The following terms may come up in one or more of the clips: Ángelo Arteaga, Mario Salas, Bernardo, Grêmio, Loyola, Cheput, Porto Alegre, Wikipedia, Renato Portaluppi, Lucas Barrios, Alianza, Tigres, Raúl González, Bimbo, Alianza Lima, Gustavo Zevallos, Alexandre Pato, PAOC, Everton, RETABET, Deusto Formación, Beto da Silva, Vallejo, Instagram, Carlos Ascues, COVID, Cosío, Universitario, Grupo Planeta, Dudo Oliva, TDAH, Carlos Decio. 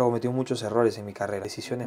pero cometió muchos errores en mi carrera, decisiones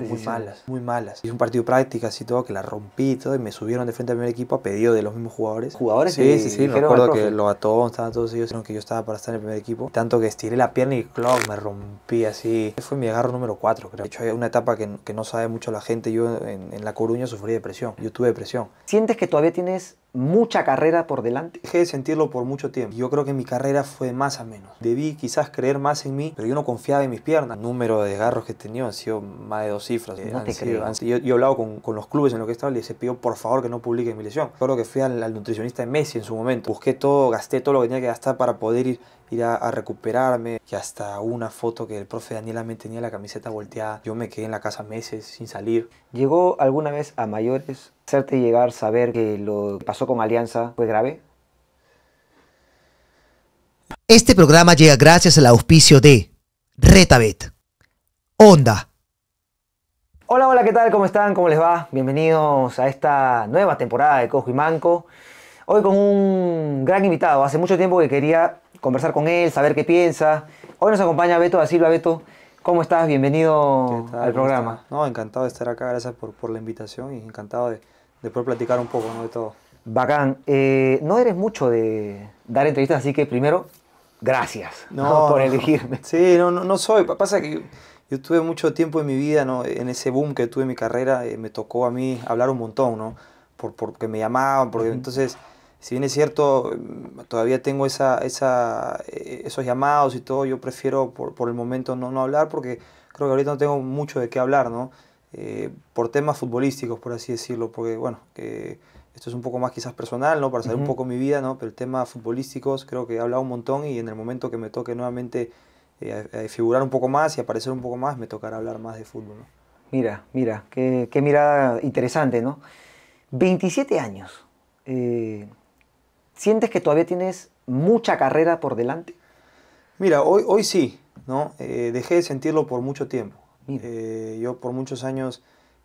muy malas. Hice un partido práctica y todo, que la rompí y todo, y me subieron de frente al primer equipo a pedido de los mismos jugadores. ¿Jugadores? Sí, me acuerdo que Lobatón, estaban todos ellos, dijeron que yo estaba para estar en el primer equipo, tanto que estiré la pierna y clock, me rompí así. Ese fue mi agarro número 4, creo. De hecho, hay una etapa que no sabe mucho la gente, yo en La Coruña sufrí depresión, yo tuve depresión. ¿Sientes que todavía tienes mucha carrera por delante? Dejé de sentirlo por mucho tiempo. Yo creo que mi carrera fue de más a menos. Debí quizás creer más en mí, pero yo no confiaba en mis piernas. El número de desgarros que he tenido han sido más de 2 cifras. No te creo. Yo he hablado con los clubes en lo que estaba y les pido por favor que no publiquen mi lesión. Creo que fui al nutricionista de Messi en su momento. Busqué todo, gasté todo lo que tenía que gastar para poder ir a recuperarme. Y hasta una foto que el profe Daniel Amet tenía la camiseta volteada. Yo me quedé en la casa meses sin salir. ¿Llegó alguna vez a mayores hacerte llegar, saber que lo que pasó con Alianza fue grave? Este programa llega gracias al auspicio de RETABET. Onda. Hola, hola, ¿qué tal? ¿Cómo están? ¿Cómo les va? Bienvenidos a esta nueva temporada de Cojo y Manco. Hoy con un gran invitado. Hace mucho tiempo que quería conversar con él, saber qué piensa. Hoy nos acompaña Beto da Silva. Beto, ¿cómo estás? Bienvenido al programa. ¿Estás? No, encantado de estar acá, gracias por la invitación y encantado de poder platicar un poco, ¿no? De todo. Bacán. No eres mucho de dar entrevistas, así que primero, gracias por elegirme. Sí, no soy. Pasa que yo tuve mucho tiempo en mi vida, ¿no? En ese boom que tuve en mi carrera, me tocó a mí hablar un montón, ¿no? Porque me llamaban, porque entonces... Si bien es cierto, todavía tengo esos llamados y todo, yo prefiero por el momento no hablar porque creo que ahorita no tengo mucho de qué hablar, ¿no? Por temas futbolísticos, por así decirlo, porque bueno, esto es un poco más quizás personal, ¿no? Para saber un poco mi vida, ¿no? Pero el tema futbolísticos creo que he hablado un montón y en el momento que me toque nuevamente figurar un poco más y aparecer un poco más, me tocará hablar más de fútbol, ¿no? Mira, qué mirada interesante, ¿no? 27 años. ¿Sientes que todavía tienes mucha carrera por delante? Mira, hoy sí, ¿no? Dejé de sentirlo por mucho tiempo. Yo por muchos años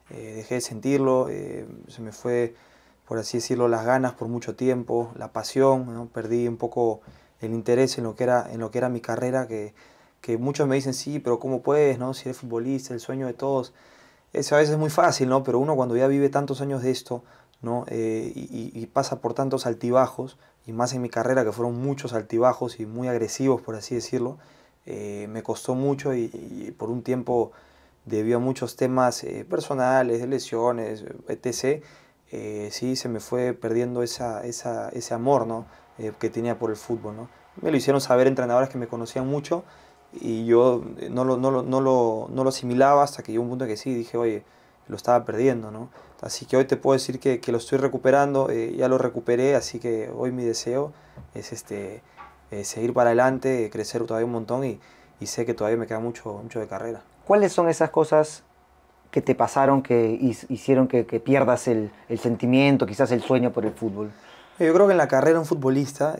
dejé de sentirlo, se me fue, por así decirlo, las ganas por mucho tiempo, la pasión, ¿no? Perdí un poco el interés en lo que era mi carrera, que muchos me dicen, sí, pero ¿cómo puedes, no? Si eres futbolista, el sueño de todos. Eso a veces es muy fácil, ¿no? Pero uno cuando ya vive tantos años de esto, ¿no? Y pasa por tantos altibajos, y más en mi carrera que fueron muchos altibajos y muy agresivos, por así decirlo. Me costó mucho y por un tiempo, debido a muchos temas personales, lesiones, etc., sí se me fue perdiendo ese amor, ¿no? Que tenía por el fútbol, ¿no? Me lo hicieron saber entrenadores que me conocían mucho y yo no lo asimilaba hasta que llegó un punto que sí, dije, oye, lo estaba perdiendo, ¿no? Así que hoy te puedo decir que lo estoy recuperando, ya lo recuperé, así que hoy mi deseo es seguir para adelante, crecer todavía un montón y sé que todavía me queda mucho de carrera. ¿Cuáles son esas cosas que te pasaron que hicieron que pierdas el sentimiento, quizás el sueño por el fútbol? Yo creo que en la carrera un futbolista,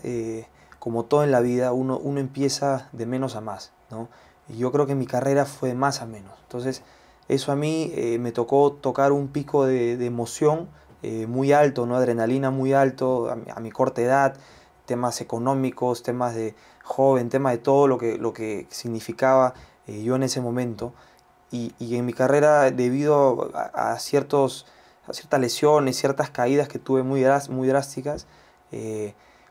como todo en la vida, uno empieza de menos a más, ¿no? Y yo creo que mi carrera fue de más a menos, entonces... Eso a mí me tocó tocar un pico de emoción muy alto, ¿no? Adrenalina muy alto a mi corta edad, temas económicos, temas de joven, temas de todo lo que significaba yo en ese momento. Y en mi carrera, debido a ciertas lesiones, ciertas caídas que tuve muy drásticas,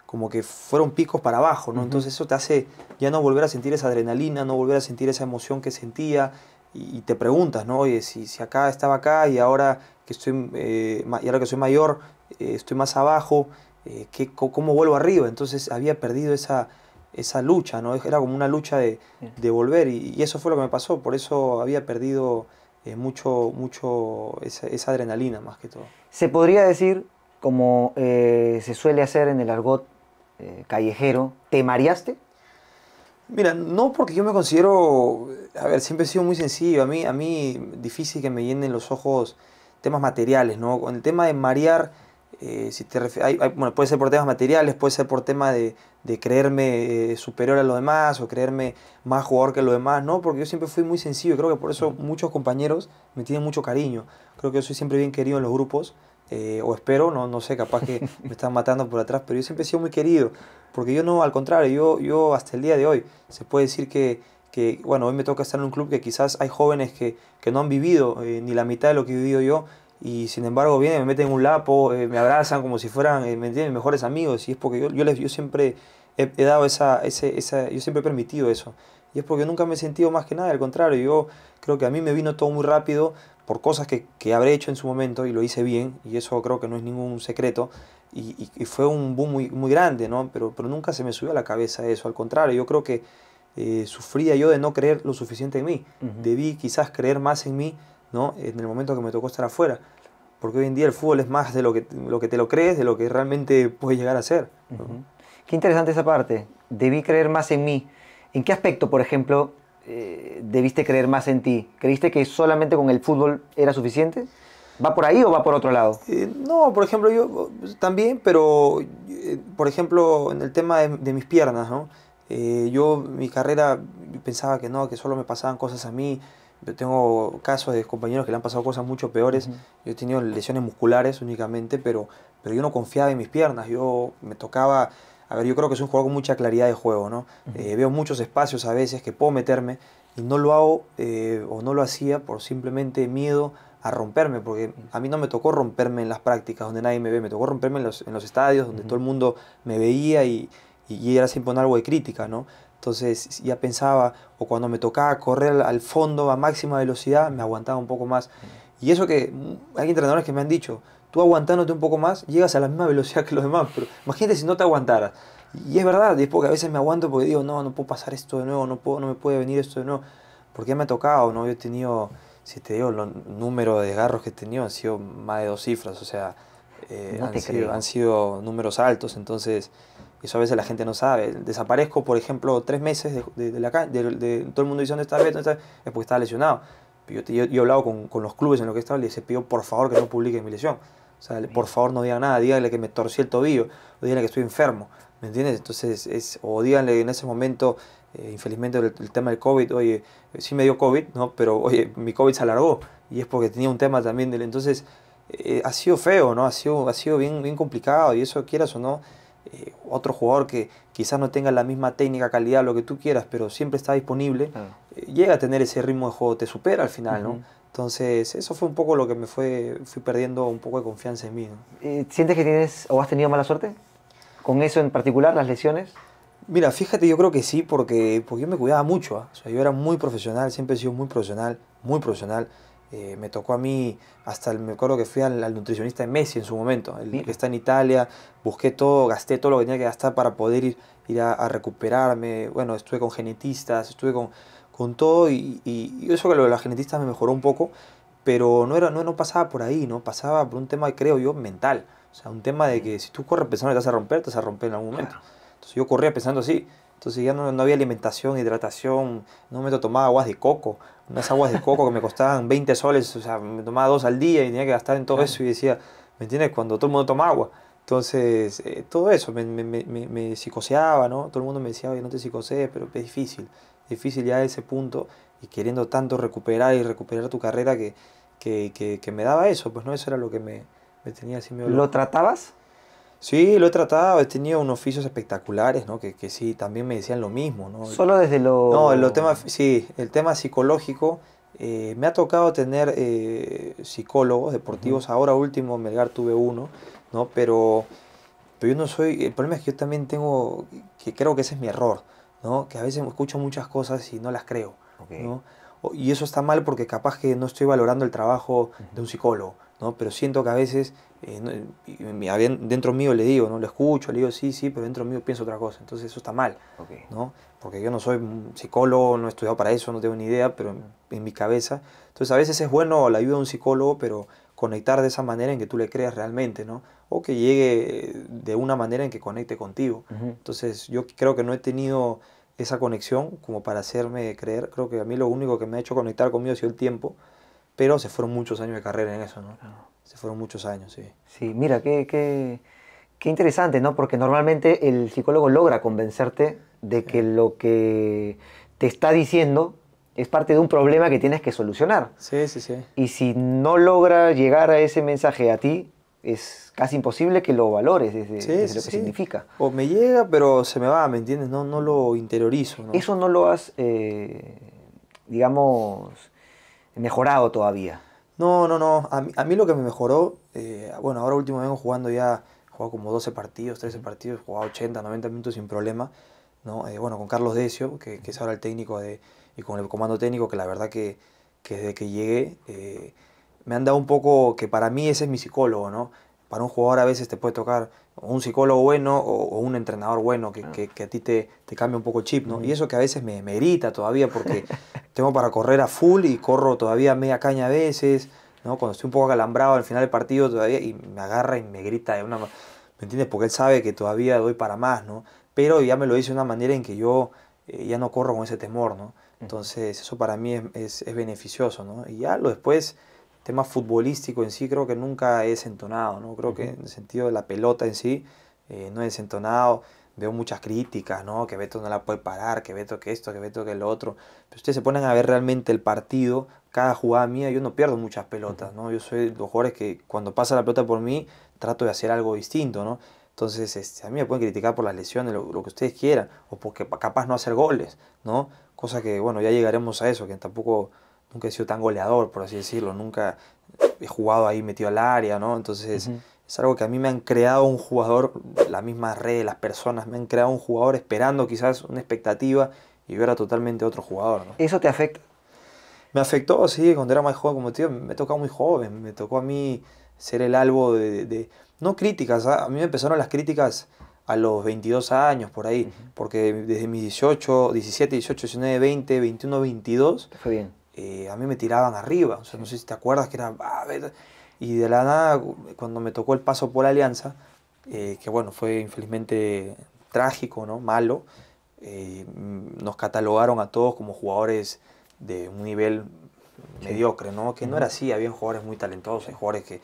como que fueron picos para abajo, ¿no? Entonces eso te hace ya no volver a sentir esa adrenalina, no volver a sentir esa emoción que sentía, y te preguntas, ¿no? Oye, si acá estaba acá y ahora que estoy soy mayor, estoy más abajo, ¿cómo vuelvo arriba? Entonces había perdido esa lucha, ¿no? Era como una lucha de volver y eso fue lo que me pasó, por eso había perdido mucho esa adrenalina más que todo. Se podría decir, como se suele hacer en el argot callejero, ¿te mareaste? Mira, no porque yo me considero, a ver, siempre he sido muy sencillo, a mí difícil que me llenen los ojos temas materiales, ¿no? Con el tema de marear, si te bueno, puede ser por temas materiales, puede ser por tema de creerme superior a los demás o creerme más jugador que los demás, ¿no? Porque yo siempre fui muy sencillo y creo que por eso muchos compañeros me tienen mucho cariño. Creo que yo soy siempre bien querido en los grupos, o espero, no sé, capaz que me están matando por atrás, pero yo siempre he sido muy querido. Porque yo no, al contrario, yo hasta el día de hoy se puede decir que que bueno, hoy me toca estar en un club que quizás hay jóvenes que no han vivido ni la mitad de lo que he vivido yo, y sin embargo vienen, me meten un lapo, me abrazan como si fueran ¿me entienden? Mejores amigos, y es porque yo siempre he dado yo siempre he permitido eso, y es porque nunca me he sentido más que nada, al contrario, yo creo que a mí me vino todo muy rápido por cosas que habré hecho en su momento y lo hice bien, y eso creo que no es ningún secreto, y fue un boom muy grande, ¿no? Pero nunca se me subió a la cabeza eso, al contrario, yo creo que sufría yo de no creer lo suficiente en mí, debí quizás creer más en mí, ¿no? En el momento que me tocó estar afuera, porque hoy en día el fútbol es más de lo que te lo crees, de lo que realmente puedes llegar a ser, ¿no? Qué interesante esa parte, debí creer más en mí. ¿En qué aspecto, por ejemplo, debiste creer más en ti? ¿Creíste que solamente con el fútbol era suficiente? ¿Va por ahí o va por otro lado? No, por ejemplo, yo también, pero por ejemplo, en el tema de mis piernas, ¿no? Yo, mi carrera, pensaba que no, que solo me pasaban cosas a mí. Yo tengo casos de compañeros que le han pasado cosas mucho peores. Yo he tenido lesiones musculares únicamente, pero yo no confiaba en mis piernas. Yo me tocaba... A ver, yo creo que soy un jugador con mucha claridad de juego, ¿no? Veo muchos espacios a veces que puedo meterme y no lo hago o no lo hacía por simplemente miedo a romperme, porque a mí no me tocó romperme en las prácticas donde nadie me ve, me tocó romperme en los estadios donde todo el mundo me veía y era siempre algo de crítica, ¿no? Entonces ya pensaba, o cuando me tocaba correr al fondo a máxima velocidad, me aguantaba un poco más. Y eso que hay entrenadores que me han dicho, tú aguantándote un poco más, llegas a la misma velocidad que los demás, pero imagínate si no te aguantaras. Y es verdad, es porque a veces me aguanto porque digo, no puedo pasar esto de nuevo, no me puede venir esto de nuevo, porque ya me ha tocado, ¿no? Yo he tenido, si te digo, los números de desgarros que he tenido han sido más de 2 cifras, o sea, han sido números altos, entonces eso a veces la gente no sabe. Desaparezco, por ejemplo, 3 meses de todo el mundo dice, ¿dónde está? Es porque estaba lesionado. Yo he hablado con los clubes en los que he estado y les pido por favor que no publiquen mi lesión. O sea, por favor no digan nada, díganle que me torcí el tobillo, o díganle que estoy enfermo, ¿me entiendes? Entonces, o díganle en ese momento, infelizmente el tema del COVID, oye, sí me dio COVID, ¿no? Pero oye, mi COVID se alargó y es porque tenía un tema también del... Entonces, ha sido feo, ¿no? Ha sido bien complicado, y eso quieras o no, otro jugador que quizás no tenga la misma técnica, calidad, lo que tú quieras, pero siempre está disponible, llega a tener ese ritmo de juego, te supera al final, ¿no? Entonces, eso fue un poco lo que me fui perdiendo un poco de confianza en mí, ¿no? ¿Sientes que tienes o has tenido mala suerte con eso en particular, las lesiones? Mira, fíjate, yo creo que sí, porque yo me cuidaba mucho, ¿eh? O sea, yo era muy profesional, siempre he sido muy profesional. Me tocó a mí, me acuerdo que fui al nutricionista de Messi en su momento, el que está en Italia, busqué todo, gasté todo lo que tenía que gastar para poder ir a recuperarme. Bueno, estuve con genetistas, estuve con todo, y eso que lo de las genetistas me mejoró un poco, pero no pasaba por ahí, ¿no? Pasaba por un tema, creo yo, mental. O sea, un tema de que si tú corres pensando que te vas a romper en algún momento. Entonces yo corría pensando así. Entonces ya no había alimentación, hidratación, no me tomaba aguas de coco, unas aguas de coco que me costaban 20 soles, o sea, me tomaba 2 al día y tenía que gastar en todo eso, y decía, ¿me entiendes? Cuando todo el mundo toma agua. Entonces, todo eso me psicoseaba, ¿no? Todo el mundo me decía, oye, no te psicosees, pero es difícil ya ese punto, y queriendo tanto recuperar y recuperar tu carrera que me daba eso, pues no, eso era lo que me tenía así medio... ¿Lo tratabas? Sí, lo he tratado, he tenido unos oficios espectaculares, ¿no? Que sí, también me decían lo mismo, ¿no? Solo desde lo... No, el tema psicológico, me ha tocado tener psicólogos deportivos, ahora último en Melgar tuve uno, ¿no? Pero yo no soy, el problema es que yo también tengo, que creo que ese es mi error, ¿no? Que a veces escucho muchas cosas y no las creo, ¿no? Y eso está mal porque capaz que no estoy valorando el trabajo de un psicólogo, ¿no? Pero siento que a veces, dentro mío le digo, ¿no? Lo escucho, le digo sí, pero dentro mío pienso otra cosa, entonces eso está mal, ¿no? Porque yo no soy psicólogo, no he estudiado para eso, no tengo ni idea, pero en mi cabeza. Entonces a veces es bueno la ayuda de un psicólogo, pero conectar de esa manera en que tú le creas realmente, ¿no? O que llegue de una manera en que conecte contigo. Entonces yo creo que no he tenido esa conexión como para hacerme creer. Creo que a mí lo único que me ha hecho conectar conmigo ha sido el tiempo, pero se fueron muchos años de carrera en eso, ¿no? Se fueron muchos años, sí. Sí, mira, qué interesante, ¿no? Porque normalmente el psicólogo logra convencerte de que lo que te está diciendo es parte de un problema que tienes que solucionar. Sí. Y si no logra llegar a ese mensaje a ti, es casi imposible que lo valores desde, desde lo que significa. O me llega, pero se me va, ¿me entiendes? No, no lo interiorizo, ¿no? Eso no lo has, digamos, mejorado todavía. No, no, no. A mí lo que me mejoró, bueno, ahora último vengo jugando ya, he jugado como 12 partidos, 13 partidos, he jugado 80, 90 minutos sin problema, ¿no? Bueno, con Carlos Decio, que es ahora el técnico de, y con el comando técnico, que la verdad que desde que llegué me han dado un poco, que para mí ese es mi psicólogo, ¿no? Para un jugador a veces te puede tocar un psicólogo bueno o un entrenador bueno que a ti te cambia un poco el chip, ¿no? Y eso que a veces me irrita todavía porque tengo para correr a full y corro todavía media caña a veces, ¿no? Cuando estoy un poco acalambrado al final del partido todavía y me agarra y me grita de una... ¿Me entiendes? Porque él sabe que todavía doy para más, ¿no? Pero ya me lo dice de una manera en que yo ya no corro con ese temor, ¿no? Entonces eso para mí es beneficioso, ¿no? Y ya lo después... tema futbolístico en sí creo que nunca he desentonado, ¿no? Creo que en el sentido de la pelota en sí no he desentonado. Veo muchas críticas, ¿no? Que Beto no la puede parar, que Beto que esto, que Beto que lo otro. Pero ustedes se ponen a ver realmente el partido, cada jugada mía, yo no pierdo muchas pelotas, ¿no? Yo soy los jugadores que cuando pasa la pelota por mí trato de hacer algo distinto, ¿no? Entonces a mí me pueden criticar por las lesiones, lo que ustedes quieran, o porque capaz no hacer goles, ¿no? Cosa que, bueno, ya llegaremos a eso, que tampoco... Nunca he sido tan goleador, por así decirlo. Nunca he jugado ahí metido al área, ¿no? Entonces, es algo que a mí me han creado un jugador, la misma red, las personas, me han creado un jugador esperando quizás una expectativa y yo era totalmente otro jugador, ¿no? ¿Eso te afecta? Me afectó, sí. Cuando era más joven, como te digo, me tocaba muy joven. Me tocó a mí ser el albo de no críticas, ¿eh? A mí me empezaron las críticas a los 22 años, por ahí. Porque desde mis 18, 17, 18, 19, 20, 21, 22... Fue bien. A mí me tiraban arriba, o sea, no sé si te acuerdas que era... Y de la nada, cuando me tocó el paso por Alianza, que bueno, fue infelizmente trágico, ¿no? Malo, nos catalogaron a todos como jugadores de un nivel mediocre, ¿no? Que no era así, había jugadores muy talentosos, hay jugadores que,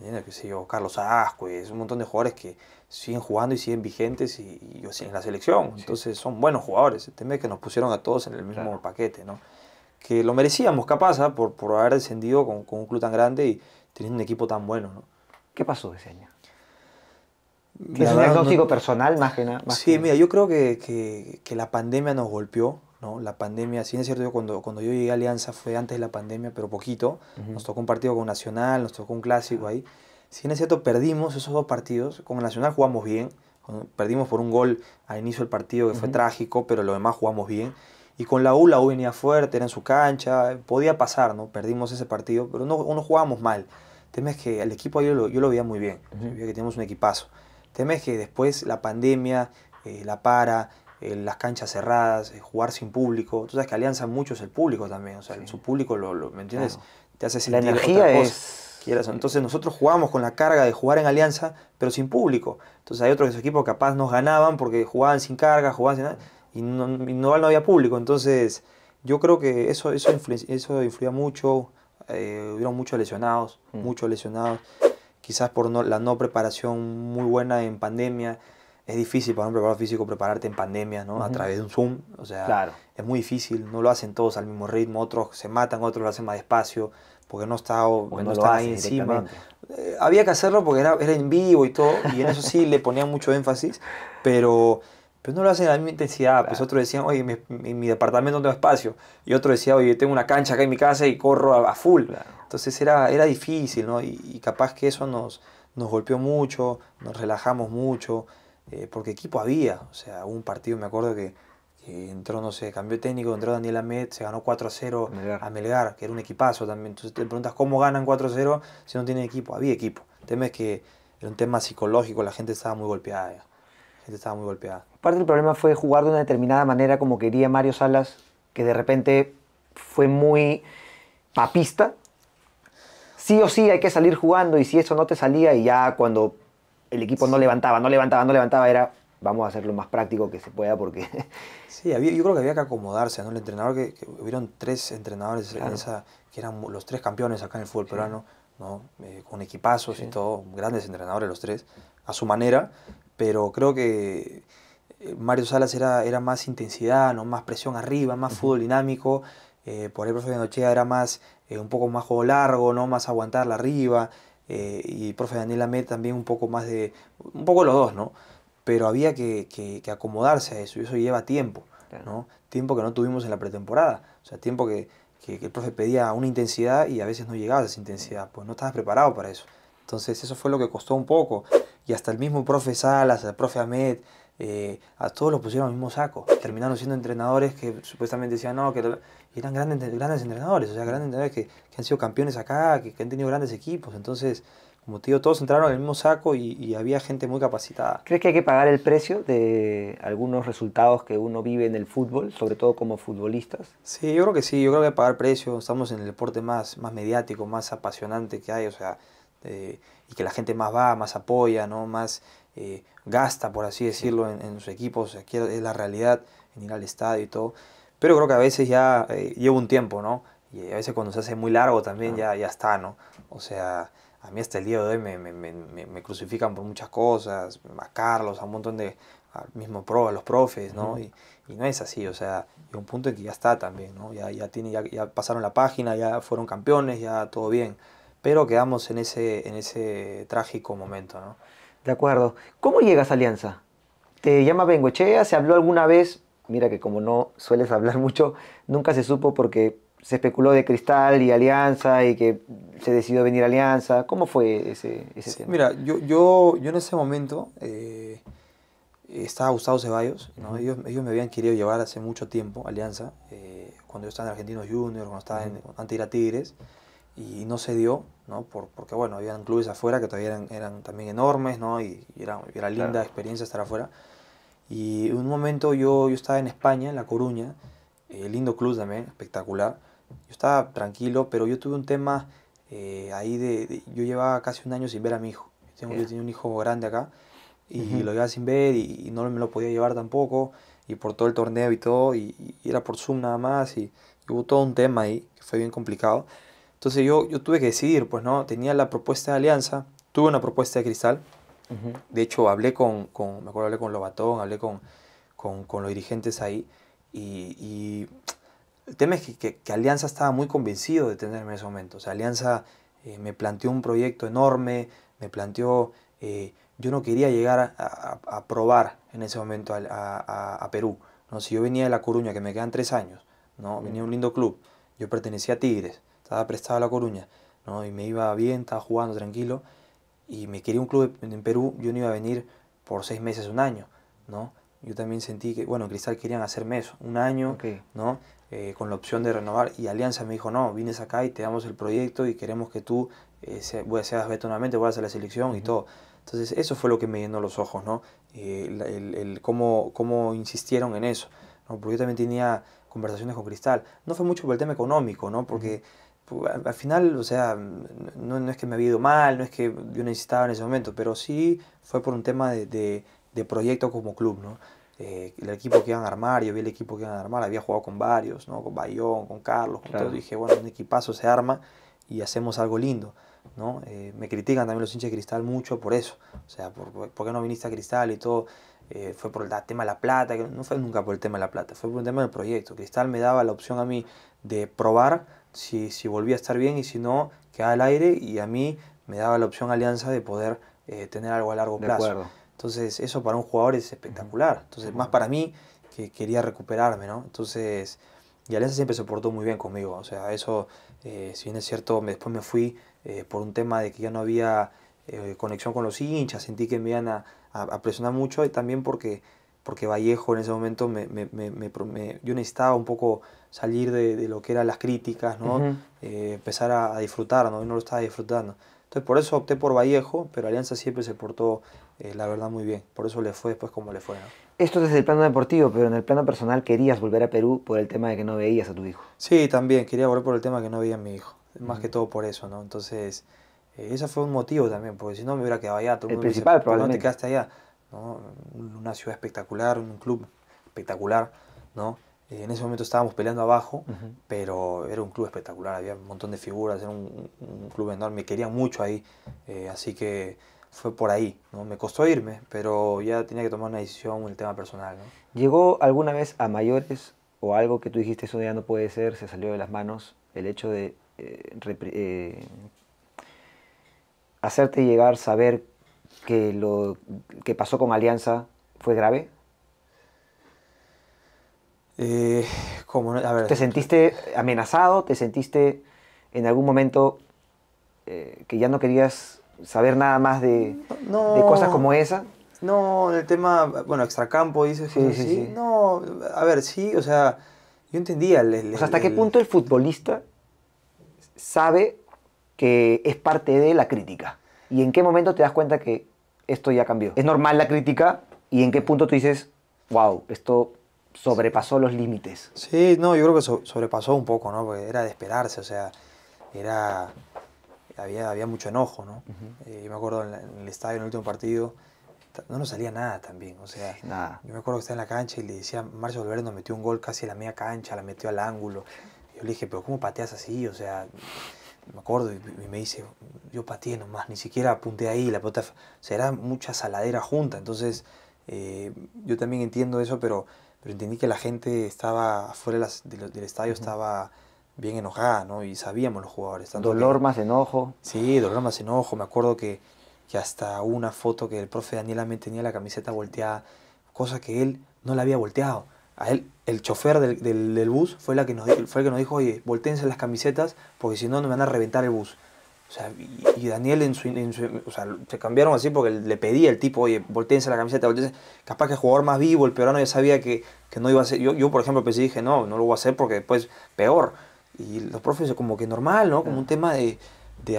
qué sé yo, Carlos Ascues, un montón de jugadores que siguen jugando y siguen vigentes y en la selección, entonces son buenos jugadores, el tema es que nos pusieron a todos en el mismo paquete, ¿no? Que lo merecíamos, capaz, ¿eh? Por haber descendido con un club tan grande y teniendo un equipo tan bueno, ¿no? ¿Qué pasó ese año? ¿Es un diagnóstico personal más que nada? Sí, mira, yo creo que la pandemia nos golpeó, ¿no? La pandemia, si bien es cierto, cuando yo llegué a Alianza fue antes de la pandemia, pero poquito. Nos tocó un partido con Nacional, nos tocó un clásico ahí. Si bien es cierto, perdimos esos dos partidos. Con Nacional jugamos bien. Perdimos por un gol al inicio del partido que fue trágico, pero lo demás jugamos bien. Y con la U venía fuerte, era en su cancha, podía pasar, ¿no? Perdimos ese partido, pero no jugábamos mal. El tema es que el equipo yo lo veía muy bien, veía que teníamos un equipazo. El tema es que después la pandemia, la para, las canchas cerradas, jugar sin público. Tú sabes que Alianza mucho es el público también, o sea, su público, ¿me entiendes? Claro. Te hace sentir la energía otra cosa. Entonces nosotros jugábamos con la carga de jugar en Alianza, pero sin público. Entonces hay otros equipos que capaz nos ganaban porque jugaban sin carga, jugaban sin nada. Y no había público, entonces yo creo que eso influía mucho, hubieron muchos lesionados, quizás por la no preparación muy buena en pandemia. Es difícil para un preparador físico prepararte en pandemia, ¿no? A través de un Zoom, o sea, es muy difícil, no lo hacen todos al mismo ritmo, otros se matan, otros lo hacen más despacio, porque no está ahí encima. Había que hacerlo porque era en vivo y todo, y en eso sí le ponían mucho énfasis, pero no lo hacen a la misma intensidad. Claro. Pues otros decían, oye, en mi departamento no tengo espacio. Y otro decía, oye, tengo una cancha acá en mi casa y corro a full. Claro. Entonces era difícil, ¿no? Y capaz que eso nos golpeó mucho, nos relajamos mucho, porque equipo había. O sea, hubo un partido, me acuerdo que entró, no sé, cambió técnico, entró Daniel Amet, se ganó 4-0 a Melgar, que era un equipazo también. Entonces te preguntas, ¿cómo ganan 4-0 si no tienen equipo? Había equipo. El tema es que era un tema psicológico, la gente estaba muy golpeada, ya. Parte del problema fue jugar de una determinada manera como quería Mario Salas, que de repente fue muy papista. Sí o sí hay que salir jugando y si eso no te salía y ya cuando el equipo no levantaba, era vamos a hacer lo más práctico que se pueda porque... Sí, yo creo que había que acomodarse, ¿no? El entrenador, que hubieron tres entrenadores en esa, que eran los tres campeones acá en el fútbol peruano, ¿no? Con equipazos y todo, grandes entrenadores los tres, a su manera. Pero creo que Mario Salas era más intensidad, ¿no? Más presión arriba, más fútbol dinámico. Por ahí el profe de Nochea era más un poco más juego largo, ¿no? Más aguantarla arriba. y profe Daniel Amet también un poco más de... un poco los dos, ¿no? Pero había que acomodarse a eso, y eso lleva tiempo, ¿no? Tiempo que no tuvimos en la pretemporada, o sea, tiempo que el profe pedía una intensidad y a veces no llegaba a esa intensidad, pues no estabas preparado para eso. Entonces eso fue lo que costó un poco, y hasta el mismo profe Salas, el profe Amet, a todos los pusieron al mismo saco. Terminaron siendo entrenadores que supuestamente decían no, que eran grandes entrenadores, o sea, grandes entrenadores que han sido campeones acá, que han tenido grandes equipos. Entonces, como te digo, todos entraron en el mismo saco y había gente muy capacitada. ¿Crees que hay que pagar el precio de algunos resultados que uno vive en el fútbol, sobre todo como futbolistas? Sí, yo creo que sí, yo creo que hay que pagar precio. Estamos en el deporte más mediático, más apasionante que hay, o sea, y que la gente más va, más apoya, ¿no? Más gasta, por así decirlo, en sus equipos. Aquí es la realidad, en ir al estadio y todo. Pero creo que a veces ya lleva un tiempo, ¿no? Y a veces cuando se hace muy largo también ya está, ¿no? O sea, a mí hasta el día de hoy me crucifican por muchas cosas, a Carlos, a un montón de... al mismo pro, a los profes, ¿no? Y no es así, o sea, llega un punto en que ya está también, ¿no? Ya pasaron la página, ya fueron campeones, ya todo bien. Pero quedamos en ese trágico momento, ¿no? De acuerdo. ¿Cómo llegas a Alianza? ¿Te llama Bengochea? ¿Se habló alguna vez? Mira que como no sueles hablar mucho, nunca se supo porque se especuló de Cristal y Alianza y que se decidió venir a Alianza. ¿Cómo fue ese tema? Mira, yo en ese momento estaba Gustavo Zevallos, ¿no? Ellos me habían querido llevar hace mucho tiempo a Alianza, cuando yo estaba en Argentinos Junior, cuando estaba antes de ir a Tigres. Y no se dio, ¿no? Porque bueno, habían clubes afuera que todavía eran también enormes, ¿no? Y era linda experiencia estar afuera. Y en un momento yo estaba en España, en La Coruña, lindo club también, espectacular. Yo estaba tranquilo, pero yo tuve un tema ahí yo llevaba casi un año sin ver a mi hijo. Yo tenía un hijo grande acá y lo llevaba sin ver y no me lo podía llevar tampoco. Y por todo el torneo y todo, y era por Zoom nada más. Y hubo todo un tema ahí que fue bien complicado. Entonces yo tuve que decidir, pues, ¿no? Tenía la propuesta de Alianza, tuve una propuesta de Cristal. De hecho, hablé me acuerdo, hablé con Lobatón, hablé con los dirigentes ahí. Y el tema es que Alianza estaba muy convencido de tenerme en ese momento. O sea, Alianza me planteó un proyecto enorme, me planteó... yo no quería llegar a probar en ese momento a Perú, ¿no? Si yo venía de La Coruña, que me quedan 3 años, ¿no? Venía a un lindo club, yo pertenecía a Tigres. Estaba prestado a La Coruña, ¿no? Y me iba bien, estaba jugando tranquilo. Y me quería un club en Perú, yo no iba a venir por 6 meses, un año, ¿no? Yo también sentí que, bueno, en Cristal querían hacerme eso, un año, ¿no? Con la opción de renovar. Y Alianza me dijo, no, vienes acá y te damos el proyecto y queremos que tú seas Beto nuevamente, vuelvas a la selección y todo. Entonces, eso fue lo que me llenó los ojos, ¿no? Cómo insistieron en eso, ¿no? Porque yo también tenía conversaciones con Cristal. No fue mucho por el tema económico, ¿no? Porque... al final, o sea, no es que me había ido mal, no es que yo necesitaba en ese momento, pero sí fue por un tema de proyecto como club, ¿no? El equipo que iban a armar, yo vi el equipo que iban a armar, había jugado con varios, ¿no? Con Bayón, con Carlos, con todo. Dije, bueno, un equipazo se arma y hacemos algo lindo, ¿no? Me critican también los hinchas de Cristal mucho por eso, o sea, ¿por qué no viniste a Cristal y todo? Fue por el tema de la plata, que no fue nunca por el tema de la plata, fue por el tema del proyecto. Cristal me daba la opción a mí de probar si volvía a estar bien y si no, quedaba al aire, y a mí me daba la opción Alianza de poder tener algo a largo plazo. Entonces eso para un jugador es espectacular, entonces más para mí que quería recuperarme, ¿no? Entonces, y Alianza siempre se portó muy bien conmigo, o sea, eso, si bien es cierto, después me fui por un tema de que ya no había conexión con los hinchas, sentí que me iban a presionar mucho, y también porque Vallejo en ese momento, yo necesitaba un poco salir de lo que eran las críticas, ¿no? Empezar a disfrutar, ¿no? Yo no lo estaba disfrutando. Entonces por eso opté por Vallejo, pero Alianza siempre se portó, la verdad, muy bien. Por eso le fue después como le fue, ¿no? Esto desde el plano deportivo, pero en el plano personal querías volver a Perú por el tema de que no veías a tu hijo. Sí, también, quería volver por el tema de que no veía a mi hijo. Más que todo por eso, ¿no? Entonces, ese fue un motivo también, porque si no me hubiera quedado allá. Todo el principal, dice, probablemente. No te quedaste allá, ¿no? Una ciudad espectacular, un club espectacular, ¿no? En ese momento estábamos peleando abajo, pero era un club espectacular, había un montón de figuras, era un club enorme, me querían mucho ahí, así que fue por ahí, ¿no? Me costó irme, pero ya tenía que tomar una decisión en el tema personal, ¿no? ¿Llegó alguna vez a mayores o algo que tú dijiste, eso ya no puede ser, se salió de las manos, el hecho de hacerte llegar, saber que lo que pasó con Alianza fue grave? ¿Cómo? A ver. ¿Te sentiste amenazado? ¿Te sentiste en algún momento que ya no querías saber nada más de cosas como esa? No, el tema, bueno, extracampo, dices que sí. No, a ver, sí, o sea, yo entendía. O sea, ¿hasta qué punto el futbolista sabe que es parte de la crítica? ¿Y en qué momento te das cuenta que esto ya cambió? ¿Es normal la crítica? ¿Y en qué punto tú dices, wow, esto sobrepasó los límites? Sí, no, yo creo que sobrepasó un poco, ¿no? Porque era de esperarse, o sea, era... Había mucho enojo, ¿no? Yo me acuerdo en el estadio, en el último partido, no nos salía nada también, o sea, nada. Yo me acuerdo que estaba en la cancha y le decía, Marcio Valverde nos metió un gol casi a la media cancha, la metió al ángulo. Yo le dije, pero ¿cómo pateas así? O sea, me acuerdo y me dice, yo pateé nomás, ni siquiera apunté ahí, la pelota, o sea, era mucha saladera junta. Entonces, yo también entiendo eso, pero entendí que la gente estaba afuera del estadio, estaba... bien enojada, ¿no? Y sabíamos los jugadores. Tanto dolor que, más enojo. Sí, dolor más enojo. Me acuerdo que hasta hubo una foto que el profe Daniel Amet tenía la camiseta volteada, cosa que él no la había volteado. A él, el chofer del bus fue el que nos dijo, oye, volteense las camisetas porque si no nos van a reventar el bus. O sea, y Daniel o sea, se cambiaron así porque le pedía al tipo, oye, volteense la camiseta, volteense. Capaz que el jugador más vivo, el peruano, ya sabía que no iba a hacer. Yo, por ejemplo, pensé, dije, no lo voy a hacer porque después peor. Y los profes como que normal, ¿no? Como un tema de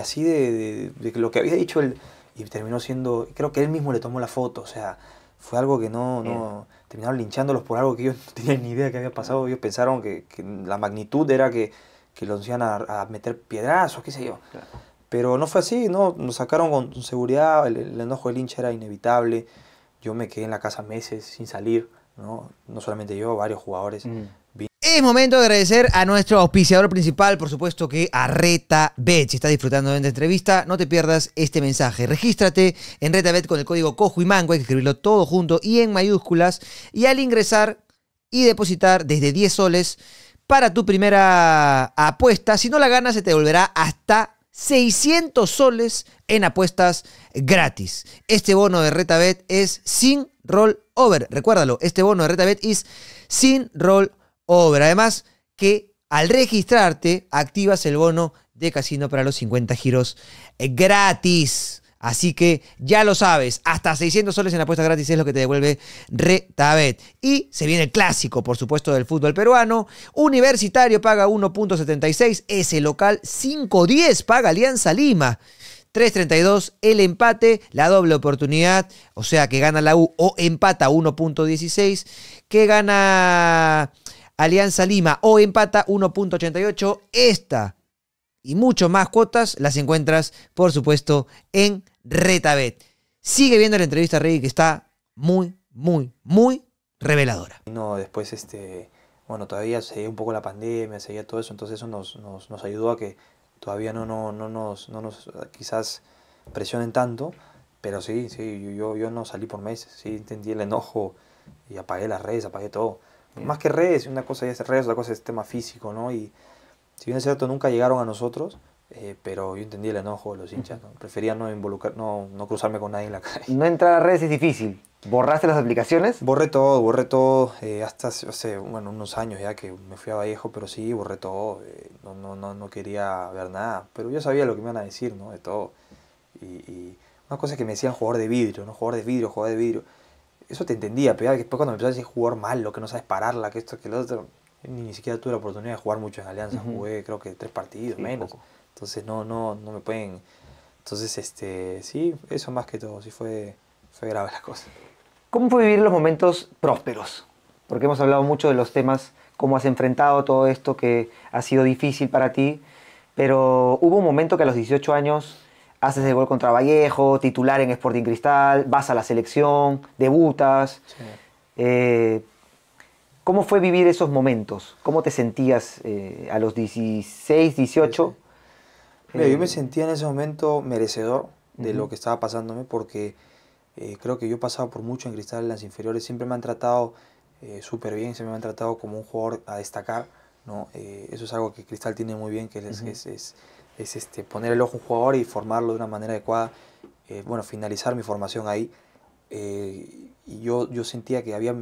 así, de lo que había dicho él. Y terminó siendo... Creo que él mismo le tomó la foto. O sea, fue algo que no terminaron linchándolos por algo que ellos no tenían ni idea que había pasado. Ellos pensaron que la magnitud era que los iban a meter piedrazos, qué sé yo. Claro. Pero no fue así, ¿no? Nos sacaron con seguridad. El enojo del hincha era inevitable. Yo me quedé en la casa meses sin salir, ¿no? No solamente yo, varios jugadores. Es momento de agradecer a nuestro auspiciador principal, por supuesto que a RETABET. Si estás disfrutando de esta entrevista, no te pierdas este mensaje. Regístrate en RETABET con el código Cojo y Manco, hay que escribirlo todo junto y en mayúsculas. Y al ingresar y depositar desde 10 soles para tu primera apuesta, si no la ganas se te devolverá hasta 600 soles en apuestas gratis. Este bono de RETABET es sin rollover. Recuérdalo, este bono de RETABET es sin rollover. Además que al registrarte activas el bono de casino para los 50 giros gratis. Así que ya lo sabes, hasta 600 soles en apuestas gratis es lo que te devuelve RETABET. Y se viene el clásico, por supuesto, del fútbol peruano. Universitario paga 1.76, es el local. 5.10 paga Alianza Lima. 3.32 el empate, la doble oportunidad, o sea que gana la U o empata 1.16, que gana... Alianza Lima o empata 1.88. Esta y mucho más cuotas las encuentras, por supuesto, en RETABET. Sigue viendo la entrevista, Rey, que está muy, muy, muy reveladora. No, después, bueno, todavía seguía un poco la pandemia, seguía todo eso, entonces eso nos ayudó a que todavía no nos quizás presionen tanto, pero sí, yo no salí por meses, sí, entendí el enojo y apagué las redes, apagué todo. Más que redes, una cosa es redes, otra cosa es tema físico, ¿no? Y si bien es cierto, nunca llegaron a nosotros, pero yo entendí el enojo de los hinchas, ¿no? Prefería no cruzarme con nadie en la calle. No entrar a redes es difícil. ¿Borraste las aplicaciones? Borré todo. Hasta hace, bueno, unos años ya que me fui a Vallejo, pero sí, borré todo. No quería ver nada, pero yo sabía lo que me iban a decir, ¿no? De todo. Y una cosa es que me decían jugador de vidrio, ¿no? Jugador de vidrio. Eso te entendía, pero después cuando me empezaste a decir jugar malo, que no sabes pararla, que esto, que lo otro, ni siquiera tuve la oportunidad de jugar mucho en Alianza. Jugué creo que 3 partidos, sí, menos. Poco. Entonces no me pueden... Entonces, sí, eso más que todo, sí fue grave la cosa. ¿Cómo fue vivir los momentos prósperos? Porque hemos hablado mucho de los temas, cómo has enfrentado todo esto que ha sido difícil para ti, pero hubo un momento que a los 18 años... Haces el gol contra Vallejo, titular en Sporting Cristal, vas a la selección, debutas. Sí. ¿Cómo fue vivir esos momentos? ¿Cómo te sentías a los 16, 18? Sí. Mira, yo me sentía en ese momento merecedor de lo que estaba pasándome porque creo que yo he pasado por mucho en Cristal, en las inferiores. Siempre me han tratado súper bien, siempre me han tratado como un jugador a destacar, ¿no? Eso es algo que Cristal tiene muy bien, que es es poner el ojo a un jugador y formarlo de una manera adecuada. Bueno, finalizar mi formación ahí. Y yo sentía que había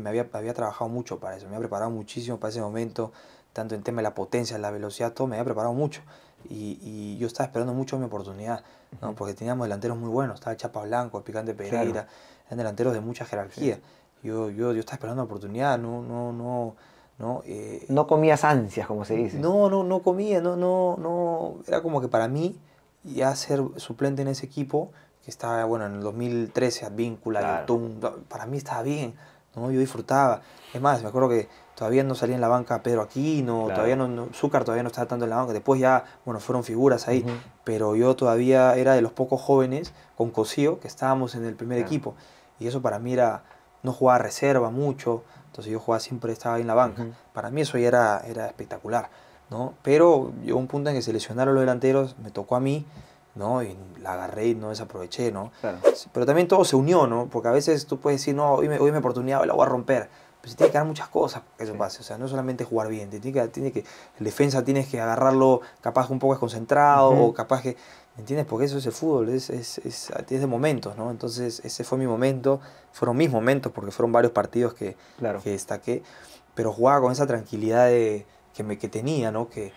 trabajado mucho para eso, me había preparado muchísimo para ese momento, tanto en tema de la potencia, la velocidad, todo, me había preparado mucho. Y yo estaba esperando mucho mi oportunidad, ¿no? Porque teníamos delanteros muy buenos, estaba Chapa Blanco, el Picante Pereira, claro, eran delanteros de mucha jerarquía. Sí. Yo estaba esperando la oportunidad, no comías ansias, como se dice. No comía, era como que para mí, ya ser suplente en ese equipo, que estaba, bueno, en el 2013, Advíncula, claro, YouTube, para mí estaba bien, ¿no? Yo disfrutaba. Es más, me acuerdo que todavía no salía en la banca Pedro Aquino, claro, todavía no, Zúcar todavía no estaba tanto en la banca, después ya, bueno, fueron figuras ahí, pero yo todavía era de los pocos jóvenes con Cosío que estábamos en el primer equipo, y eso para mí era, no jugaba reserva mucho, entonces yo jugaba siempre, estaba ahí en la banca, para mí eso ya era espectacular, ¿no? Pero llegó un punto en que se lesionaron los delanteros, me tocó a mí, ¿no? Y la agarré y no desaproveché, ¿no? Claro. Pero también todo se unió, ¿no? Porque a veces tú puedes decir, no, hoy es mi oportunidad, la voy a romper. Pero se tiene que dar muchas cosas para que eso pase. O sea, no solamente jugar bien, el defensa tienes que agarrarlo capaz un poco desconcentrado, o capaz que, ¿me entiendes? Porque eso es el fútbol, es de momentos, ¿no? Entonces ese fue mi momento, fueron mis momentos, porque fueron varios partidos que destaqué, pero jugaba con esa tranquilidad que tenía, ¿no? Que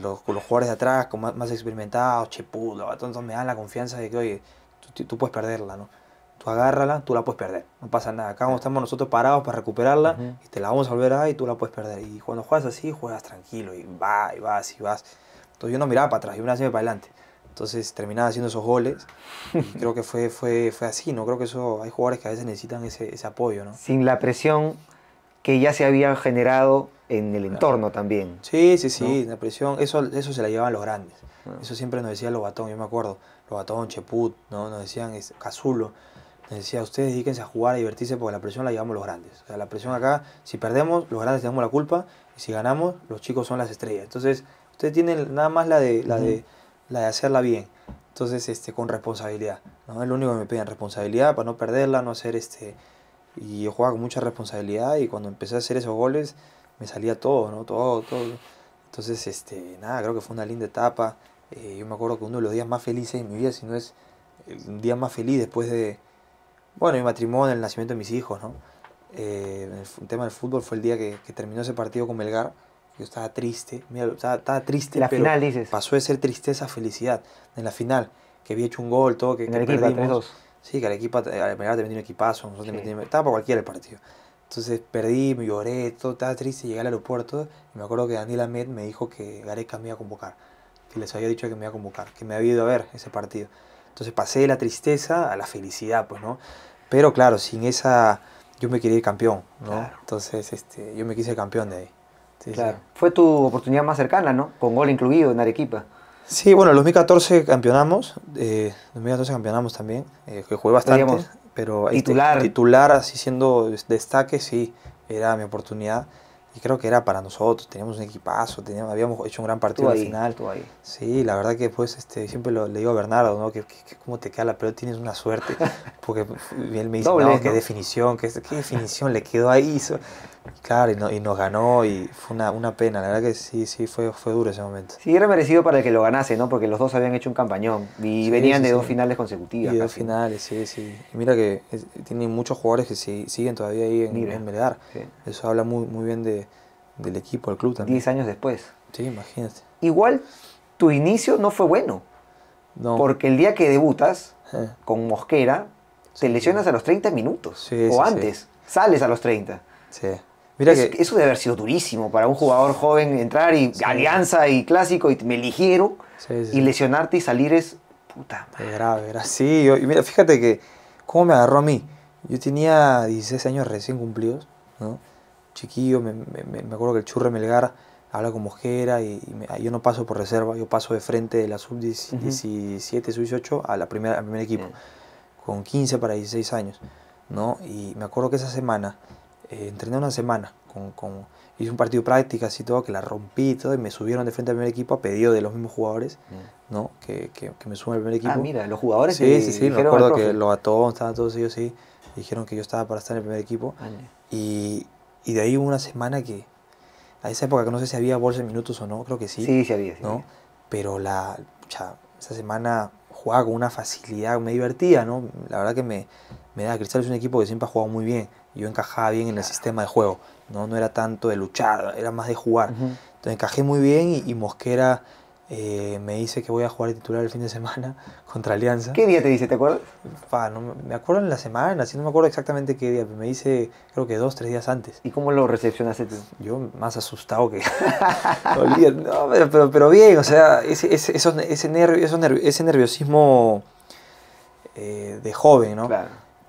los jugadores de atrás, con más experimentados, Cheput, Lobatón, me dan la confianza de que, oye, tú puedes perderla, ¿no? Tú agárrala, tú la puedes perder, no pasa nada. Acá estamos nosotros parados para recuperarla, y te la vamos a volver a dar y tú la puedes perder. Y cuando juegas así, juegas tranquilo, y vas. Entonces yo no miraba para atrás, yo me hacía para adelante. Entonces terminaba haciendo esos goles, y creo que fue así, ¿no? Creo que hay jugadores que a veces necesitan ese apoyo, ¿no? Sin la presión que ya se había generado en el entorno también. Sí, ¿no? La presión, eso se la llevaban los grandes. Eso siempre nos decía Lobatón, yo me acuerdo. Lobatón, Cheput, ¿no? Nos decían, Cazulo, nos decía, ustedes dedíquense a jugar, a divertirse, porque la presión la llevamos los grandes. O sea, la presión acá, si perdemos, los grandes tenemos la culpa, y si ganamos, los chicos son las estrellas. Entonces, ustedes tienen nada más la de hacerla bien. Entonces, con responsabilidad, ¿no? Es lo único que me piden, responsabilidad para no perderla, no hacer Y yo jugaba con mucha responsabilidad, y cuando empecé a hacer esos goles, me salía todo, ¿no? Todo. Entonces, creo que fue una linda etapa. Yo me acuerdo que uno de los días más felices de mi vida, si no es el día más feliz después de, bueno, mi matrimonio, el nacimiento de mis hijos, ¿no? El tema del fútbol fue el día que terminó ese partido con Melgar. Yo estaba triste, mira, estaba triste. La pero final, dices. Pasó de ser tristeza a felicidad. En la final, que había hecho un gol, todo, que perdimos. Sí, que al Melgar te metí un equipazo, estaba para cualquiera el partido. Entonces perdí, me lloré, todo, estaba triste, llegué al aeropuerto y me acuerdo que Daniel Amet me dijo que Gareca me iba a convocar, que les había dicho que me iba a convocar, que me había ido a ver ese partido. Entonces pasé de la tristeza a la felicidad, pues, ¿no? Pero claro, sin esa, yo me quería ir campeón, ¿no? Claro. Entonces yo me quise campeón de ahí. Sí, claro. Sí. Fue tu oportunidad más cercana, ¿no? Con gol incluido en Arequipa. Sí, bueno, en 2014 campeonamos, también, que jugué bastante, digamos, pero titular así siendo destaque, sí, era mi oportunidad, y creo que era para nosotros, teníamos un equipazo, habíamos hecho un gran partido al final. Sí, la verdad que después siempre le digo a Bernardo, ¿no? Que cómo te queda la pelota, tienes una suerte, porque él me dice, no, qué definición, qué definición le quedó ahí. Claro, y nos ganó, y fue una pena, la verdad que sí, fue duro ese momento. Sí, era merecido para el que lo ganase, ¿no? Porque los dos habían hecho un campañón, y venían de dos finales consecutivas. Y dos finales, sí. Y mira que tienen muchos jugadores que siguen todavía ahí en Melgar. Sí. Eso habla muy, muy bien del equipo, del club también. 10 años después. Sí, imagínate. Igual, tu inicio no fue bueno. No. Porque el día que debutas, con Mosquera, te lesionas a los 30 minutos, o antes, sales a los 30. Sí. Mira que eso debe haber sido durísimo para un jugador joven entrar y Alianza y Clásico y me eligieron y lesionarte y salir es puta madre. Es grave, era así. Y mira, fíjate que cómo me agarró a mí. Yo tenía 16 años recién cumplidos, ¿no? Chiquillo, me acuerdo que el Churre Melgar habla con Mosquera y yo no paso por reserva, yo paso de frente de la sub-17, sub-18 al primer equipo, con 15 para 16 años, ¿no? Y me acuerdo que esa semana entrené una semana, hice un partido de práctica así todo, que la rompí y todo, y me subieron de frente al primer equipo a pedido de los mismos jugadores, ¿no? Que me suben al primer equipo. Ah, mira, los jugadores sí, me acuerdo que Lobatón, estaban todos ellos, dijeron que yo estaba para estar en el primer equipo. Y de ahí hubo una semana que, a esa época que no sé si había bolsa de minutos o no, creo que sí. Sí, había, ¿no? Pero ya, esa semana jugaba con una facilidad, me divertía, ¿no? La verdad que me da, Cristal es un equipo que siempre ha jugado muy bien, yo encajaba bien en el sistema de juego, ¿no? No era tanto de luchar, era más de jugar. Entonces encajé muy bien y Mosquera me dice que voy a jugar de titular el fin de semana contra Alianza. ¿Qué día te dice? ¿Te acuerdas? No, me acuerdo en la semana, si no me acuerdo exactamente qué día, pero me dice creo que 2, 3 días antes. ¿Y cómo lo recepcionaste tú? Yo más asustado que... no, pero bien, o sea, ese nerviosismo de joven, ¿no? Claro.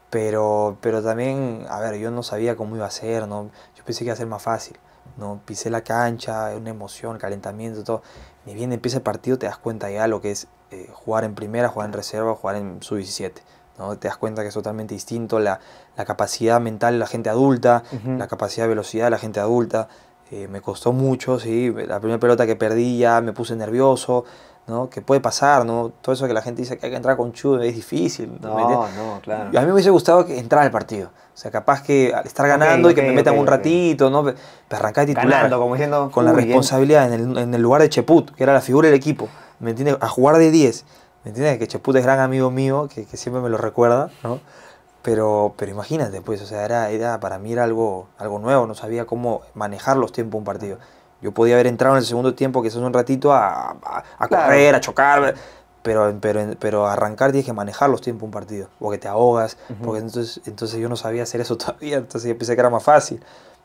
Pero también, a ver, yo no sabía cómo iba a ser, ¿no? Yo pensé que iba a ser más fácil, ¿no? Pisé la cancha, una emoción, calentamiento, todo. Ni bien empieza el partido, te das cuenta ya lo que es jugar en primera, jugar en reserva, jugar en sub-17, ¿no? Te das cuenta que es totalmente distinto la capacidad mental de la gente adulta, la capacidad de velocidad de la gente adulta. Me costó mucho, sí. La primera pelota que perdí ya me puse nervioso, ¿no? Que puede pasar, ¿no? Todo eso que la gente dice que hay que entrar con chudo es difícil. No, claro. A mí me hubiese gustado que entrar al partido. O sea, capaz que estar ganando y que me metan un ratito, ¿no? Pero arrancar de titular, ganando, como diciendo, con la responsabilidad en el lugar de Cheput, que era la figura del equipo, ¿me entiendes? A jugar de 10, ¿me entiendes? Que Cheput es gran amigo mío, que siempre me lo recuerda, ¿no? Pero imagínate, pues, o sea, para mí era algo nuevo, no sabía cómo manejar los tiempos de un partido. Yo podía haber entrado en el segundo tiempo, quizás un ratito, a correr, a chocar, pero arrancar tienes que manejar los tiempos de un partido, porque te ahogas, porque entonces yo no sabía hacer eso todavía, entonces yo pensé que era más fácil.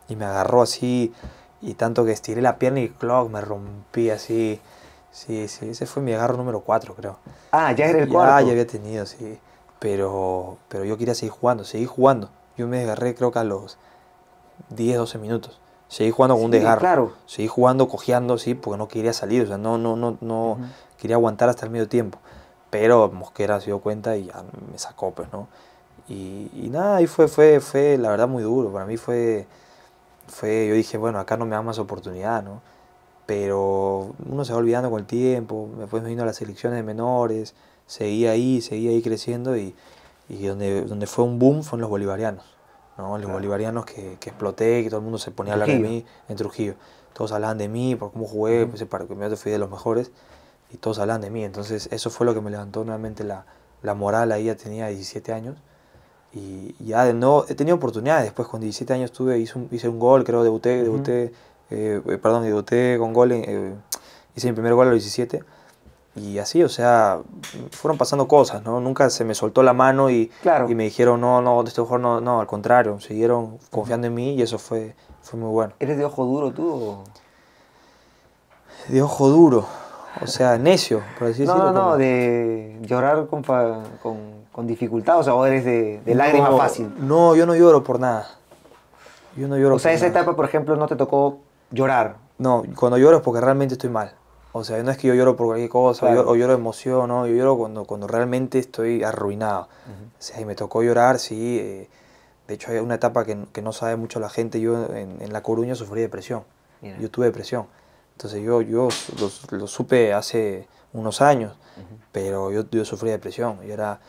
Y me agarró así, y tanto que estiré la pierna y me rompí así. Sí, ese fue mi agarro número 4, creo. Ah, ya era el 4. Ah, ya había tenido, sí. Pero yo quería seguir jugando. Yo me desgarré creo que a los 10, 12 minutos. Seguí jugando con un desgarro. Claro. Seguí jugando, cojeando, sí, porque no quería salir. O sea, no quería aguantar hasta el medio tiempo. Pero Mosquera se dio cuenta y ya me sacó, pues, ¿no? Y nada, y fue la verdad muy duro. Para mí yo dije, bueno, acá no me dan más oportunidad, ¿no? Pero uno se va olvidando con el tiempo. Después me vino a las selecciones de menores. Seguí ahí creciendo y donde fue un boom fue en los bolivarianos. ¿No? Los bolivarianos que exploté, que todo el mundo se ponía a hablar de mí en Trujillo. Todos hablaban de mí por cómo jugué, pues, para que yo fui de los mejores y todos hablaban de mí. Entonces eso fue lo que me levantó nuevamente la moral. Ahí ya tenía 17 años y ya he tenido oportunidades. Después con 17 años hice un gol, creo, debuté con gol, hice mi primer gol a los 17. Y así, o sea, fueron pasando cosas, ¿no? Nunca se me soltó la mano y me dijeron, no, este jugador no, al contrario, siguieron confiando en mí y eso fue muy bueno. ¿Eres de ojo duro tú? De ojo duro, o sea, necio, por así decirlo. No, de llorar con dificultad, o sea, vos eres de lágrima fácil. No, yo no lloro por nada. Yo no lloro por nada. O sea, esa etapa, por ejemplo, no te tocó llorar. No, cuando lloro es porque realmente estoy mal. O sea, no es que yo lloro por cualquier cosa, claro. o lloro de emoción, ¿no? Yo lloro cuando realmente estoy arruinado. O sea, y me tocó llorar, sí. De hecho, hay una etapa que no sabe mucho la gente. Yo en La Coruña sufrí depresión. Mira. Yo tuve depresión. Entonces yo lo supe hace unos años, pero yo sufrí depresión. Yo era,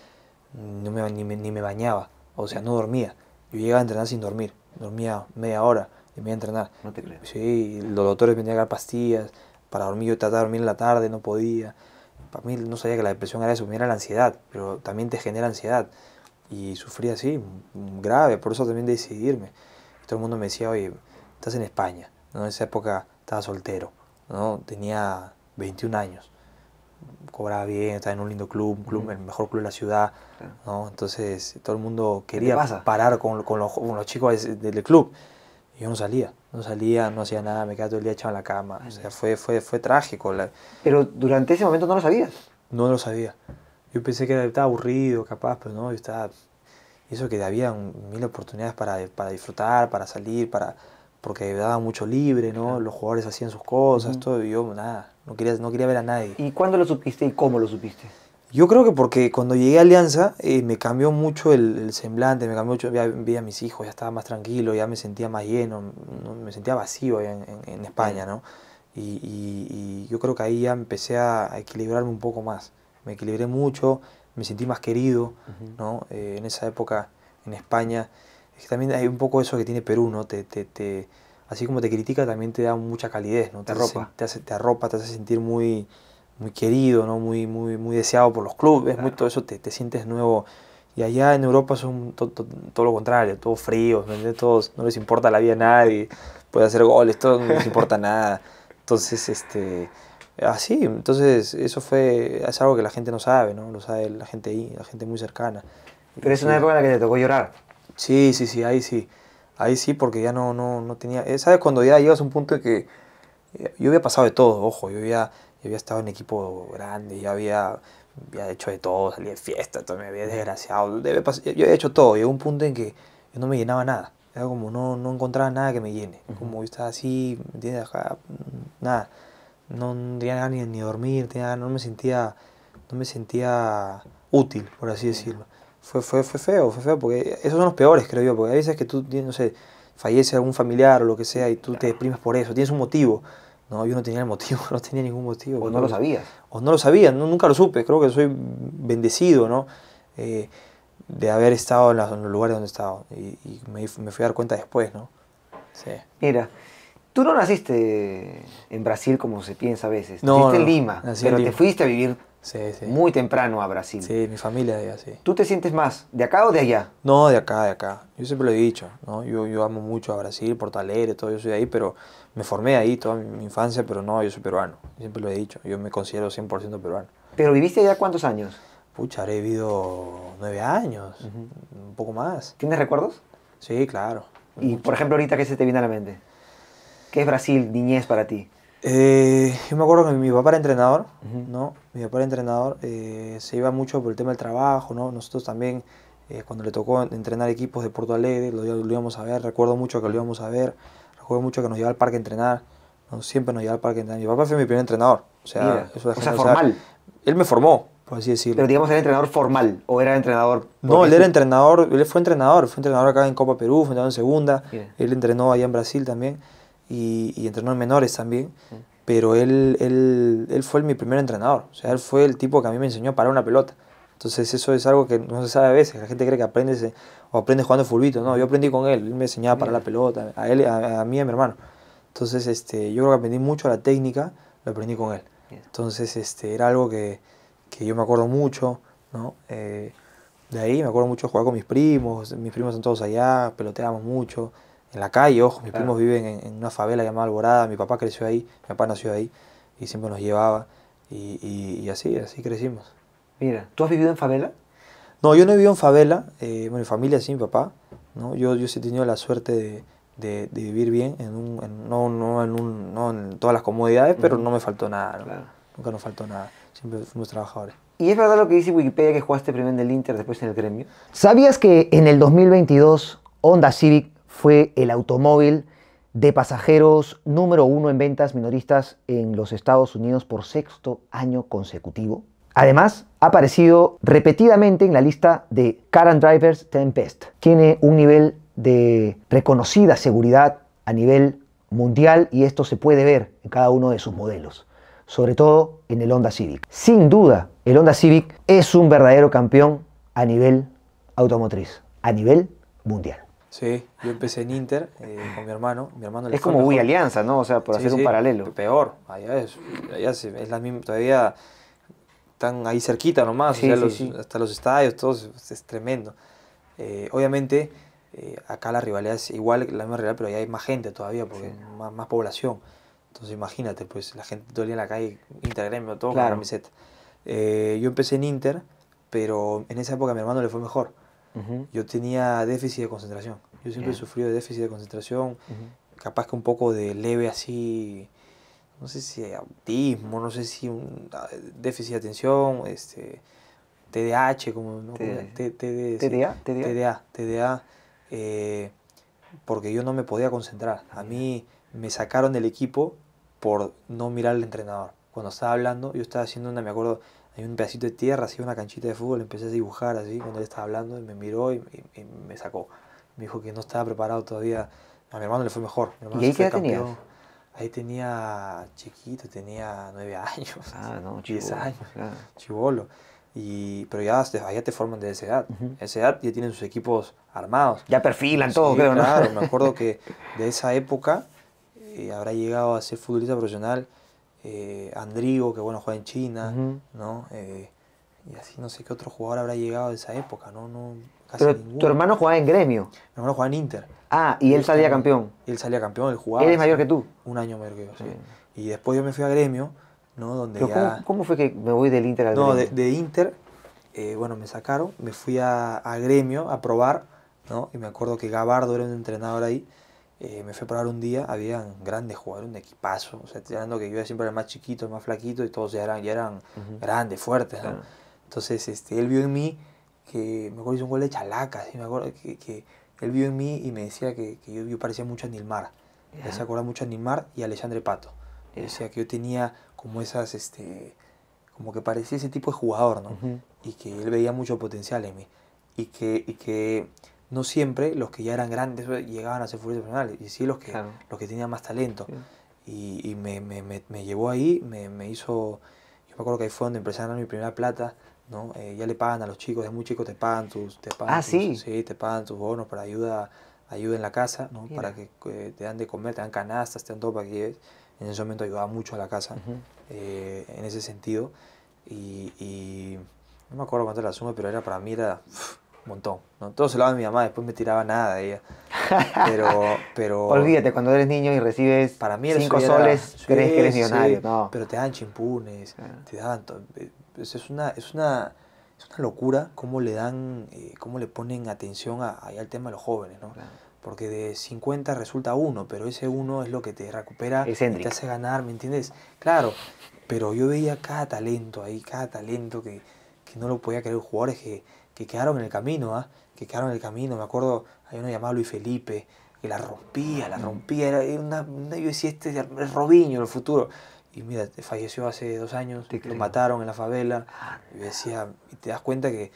ni me bañaba, o sea, no dormía. Yo llegaba a entrenar sin dormir. Dormía media hora y me iba a entrenar. No te creo. Sí, los doctores me tenían que dar pastillas. Para dormir, yo trataba de dormir en la tarde, no podía. Para mí no sabía que la depresión era eso, era la ansiedad, pero también te genera ansiedad. Y sufrí así, grave, por eso también decidí irme. Y todo el mundo me decía, oye, estás en España, ¿no? En esa época estaba soltero, ¿no? Tenía 21 años, cobraba bien, estaba en un lindo club, el mejor club de la ciudad, ¿no? Entonces todo el mundo quería parar con los chicos del club. Yo no salía, no hacía nada, me quedaba todo el día echado en la cama. O sea, fue trágico. Pero durante ese momento no lo sabías. No lo sabía. Yo pensé que estaba aburrido, capaz, pero no, yo estaba... Eso que había mil oportunidades para disfrutar, para salir, porque daba mucho libre, ¿no? Los jugadores hacían sus cosas, todo, y yo nada, no quería ver a nadie. ¿Y cuándo lo supiste y cómo lo supiste? Yo creo que porque cuando llegué a Alianza me cambió mucho el semblante, me cambió mucho, vi a mis hijos, ya estaba más tranquilo, ya me sentía más lleno, me sentía vacío en España, ¿no? Y yo creo que ahí ya empecé a equilibrarme un poco más. Me equilibré mucho, me sentí más querido, ¿no? En esa época en España, es que también hay un poco eso que tiene Perú, ¿no? Así como te critica, también te da mucha calidez, ¿no? Te arropa, te hace sentir muy... muy querido, ¿no? muy deseado por los clubes, claro. Muy todo eso, te sientes nuevo. Y allá en Europa son todo lo contrario, todos fríos, todos, no les importa la vida a nadie, puede hacer goles, todo, no les importa nada. Entonces, así, entonces eso fue, es algo que la gente no sabe, ¿no? Lo sabe la gente ahí, la gente muy cercana. Pero es una época en la que te tocó llorar. Sí, sí, sí, ahí sí. Ahí sí, porque ya no tenía... ¿Sabes? Cuando ya llegas a un punto en que... Yo había pasado de todo, ojo, yo había estado en equipo grande, ya había hecho de todo, salía de fiesta, me había desgraciado, yo había hecho todo. Llegó un punto en que yo no me llenaba nada. Era como, no encontraba nada que me llene. Como yo estaba así, ¿me entiendes? Acá, nada. No tenía ganas ni de dormir, no me sentía útil, por así decirlo. Fue feo, porque esos son los peores, creo yo, porque hay veces que tú, no sé, fallece algún familiar o lo que sea y tú te deprimes por eso, tienes un motivo. No, yo no tenía el motivo, no tenía ningún motivo. O no lo sabías. O no lo sabía, nunca lo supe, creo que soy bendecido, ¿no? De haber estado en los lugares donde he estado y me fui a dar cuenta después, ¿no? Sí. Mira, tú no naciste en Brasil como se piensa a veces, naciste en Lima, pero te fuiste a vivir... Sí, sí. Muy temprano a Brasil. Sí, mi familia de allá, sí. ¿Tú te sientes más de acá o de allá? No, de acá, de acá. Yo siempre lo he dicho, ¿no? Yo amo mucho a Brasil, Porto Alegre, todo, yo soy de ahí, pero me formé ahí toda mi infancia, pero no, yo soy peruano. Siempre lo he dicho, yo me considero 100% peruano. ¿Pero viviste allá cuántos años? Pucha, he vivido 9 años, un poco más. ¿Tienes recuerdos? Sí, claro. Y, por ejemplo, ahorita, ¿qué se te viene a la mente? ¿Qué es Brasil, niñez para ti? Yo me acuerdo que mi papá era entrenador, ¿no? Mi papá era entrenador, se iba mucho por el tema del trabajo, ¿no? Nosotros también, cuando le tocó entrenar equipos de Porto Alegre, lo íbamos a ver, recuerdo mucho que lo íbamos a ver, recuerdo mucho que nos llevaba al parque a entrenar, ¿no? Siempre nos llevaba al parque a entrenar. Mi papá fue mi primer entrenador, o sea, mira, eso o sea formal. Él me formó, por así decirlo. Pero digamos, ¿era entrenador formal o era entrenador...? No, él era entrenador, él fue entrenador acá en Copa Perú, fue entrenador en Segunda, mira. Él entrenó allá en Brasil también. Y entrenó en menores también, pero él fue mi primer entrenador, o sea, él fue el tipo que a mí me enseñó a parar una pelota. Entonces eso es algo que no se sabe a veces, la gente cree que aprendes jugando fulbito, no, yo aprendí con él me enseñaba a parar la pelota, a él, a mí y a mi hermano. Entonces yo creo que aprendí mucho la técnica, lo aprendí con él. Entonces era algo que yo me acuerdo mucho, ¿no? De ahí me acuerdo mucho jugar con mis primos son todos allá, peloteábamos mucho. En la calle, ojo, mis primos viven en una favela llamada Alborada, mi papá creció ahí, mi papá nació ahí y siempre nos llevaba y así crecimos. Mira, ¿tú has vivido en favela? No, yo no he vivido en favela, bueno, mi familia sí, mi papá, ¿no? Yo sí he tenido la suerte de vivir bien, no en todas las comodidades, pero no me faltó nada, ¿no? Claro. Nunca nos faltó nada, siempre fuimos trabajadores. ¿Y es verdad lo que dice Wikipedia que jugaste primero en el Inter, después en el Grêmio? ¿Sabías que en el 2022 Honda Civic fue el automóvil de pasajeros número 1 en ventas minoristas en los Estados Unidos por 6º año consecutivo? Además, ha aparecido repetidamente en la lista de Car and Drivers 10 Best. Tiene un nivel de reconocida seguridad a nivel mundial y esto se puede ver en cada uno de sus modelos, sobre todo en el Honda Civic. Sin duda, el Honda Civic es un verdadero campeón a nivel automotriz, a nivel mundial. Sí, yo empecé en Inter con mi hermano. Es como Wii Alianza, ¿no? O sea, por hacer un paralelo. Peor, allá es la misma, todavía están ahí cerquita nomás, sí, o sea, hasta los estadios, todo es tremendo. Obviamente, acá la rivalidad es igual, la misma rivalidad, pero allá hay más gente todavía, porque más población. Entonces imagínate, pues la gente todo el día en la calle, Inter, Grêmio, todo con camiseta. Yo empecé en Inter, pero en esa época a mi hermano le fue mejor. Yo tenía déficit de concentración. Yo siempre he sufrido de déficit de concentración, capaz que un poco de leve así, no sé si autismo, no sé si un déficit de atención, TDAH, como no, TDA, porque yo no me podía concentrar. A mí me sacaron del equipo por no mirar al entrenador. Cuando estaba hablando, yo estaba haciendo me acuerdo, hay un pedacito de tierra, así una canchita de fútbol, empecé a dibujar así, cuando él estaba hablando, y me miró y me sacó. Me dijo que no estaba preparado todavía. A mi hermano le fue mejor. ¿Y ahí qué edad tenías? Ahí tenía chiquito, tenía 9 años, ah, no, 10 años, claro. Chibolo. Pero ya te forman desde esa edad. A esa edad ya tienen sus equipos armados. Ya perfilan todo, creo, ¿no? Claro, me acuerdo que de esa época habrá llegado a ser futbolista profesional Andrigo, que bueno, juega en China, ¿no? Y así no sé qué otro jugador habrá llegado de esa época, ¿no? Casi pero ninguno. Tu hermano jugaba en Gremio. Mi hermano jugaba en Inter. Ah, y él salía campeón. Él salía campeón, él jugaba. ¿Él es mayor que tú? Un año mayor que yo, sí. Y después yo me fui a Gremio, ¿no? Donde ya... ¿Cómo fue que me voy del Inter al Gremio? No, de Inter, bueno, me sacaron, me fui a Gremio a probar, ¿no? Y me acuerdo que Gabardo era un entrenador ahí. Me fui a probar un día, habían grandes jugadores, un equipazo. O sea, tirando que yo siempre era el más chiquito, el más flaquito, y todos ya eran grandes, fuertes, ¿no? Claro. Entonces, él vio en mí que, me acuerdo, hizo un gol de Chalaca, ¿sí? Me acuerdo que él vio en mí y me decía que yo parecía mucho a Nilmar. Yeah. Me hacía acordar mucho a Nilmar y a Alexandre Pato. Yeah. O sea, que yo tenía como esas, como que parecía ese tipo de jugador, ¿no? Y que él veía mucho potencial en mí. Y que no siempre los que ya eran grandes llegaban a ser futbolistas profesionales, y sí los que tenían más talento. Sí. Y me llevó ahí, me hizo... Yo me acuerdo que ahí fue donde empecé a ganar mi primera plata, ¿no? Ya le pagan a los chicos, desde muy chicos te pagan tus... te pagan tus bonos para ayuda en la casa, ¿no? Para que te dan de comer, te dan canastas, te dan todo para que lleves. En ese momento ayudaba mucho a la casa, en ese sentido. Y no me acuerdo cuánto era la suma, pero era para mí era... montón, ¿no? Todo se lo daba a mi mamá, después me tiraba nada de ella. Pero olvídate, cuando eres niño y recibes para mí 5 soles, crees que eres millonario. Sí, no. Pero te daban chimpunes, te daban... Es una locura cómo le dan, cómo le ponen atención al tema de los jóvenes, ¿no? Claro. Porque de 50 resulta uno, pero ese uno es lo que te recupera, y te hace ganar, ¿me entiendes? Claro, pero yo veía cada talento ahí, cada talento que no lo podía creer, jugadores que quedaron en el camino, que quedaron en el camino. Me acuerdo, hay uno llamado Luis Felipe, que la rompía, yo decía, este es Robinho en el futuro. Y mira, falleció hace 2 años, lo mataron en la favela. Yo decía, y te das cuenta que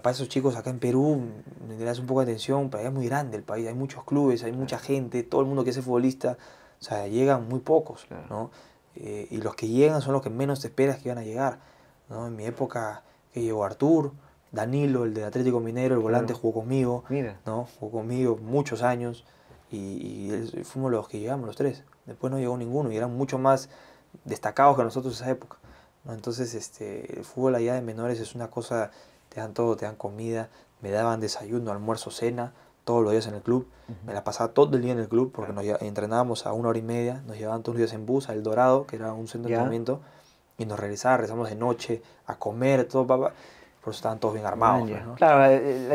para esos chicos acá en Perú, le das un poco de atención, pero allá es muy grande el país, hay muchos clubes, hay mucha gente, todo el mundo que es futbolista, o sea, llegan muy pocos, ¿no? Y los que llegan son los que menos te esperas que iban a llegar, ¿no? En mi época, que llegó Artur, Danilo, el de Atlético Minero, el volante, jugó conmigo, ¿no? Jugó conmigo muchos años y fuimos los que llegamos, los 3. Después no llegó ninguno y eran mucho más destacados que nosotros en esa época, ¿no? Entonces, el fútbol allá de menores es una cosa, te dan todo, te dan comida, me daban desayuno, almuerzo, cena, todos los días en el club. Me la pasaba todo el día en el club porque nos entrenábamos a 1 hora y media, nos llevaban todos los días en bus a El Dorado, que era un centro de entrenamiento, y nos regresábamos de noche a comer, todo, papá. Por eso estaban todos bien armados, ¿no? Claro,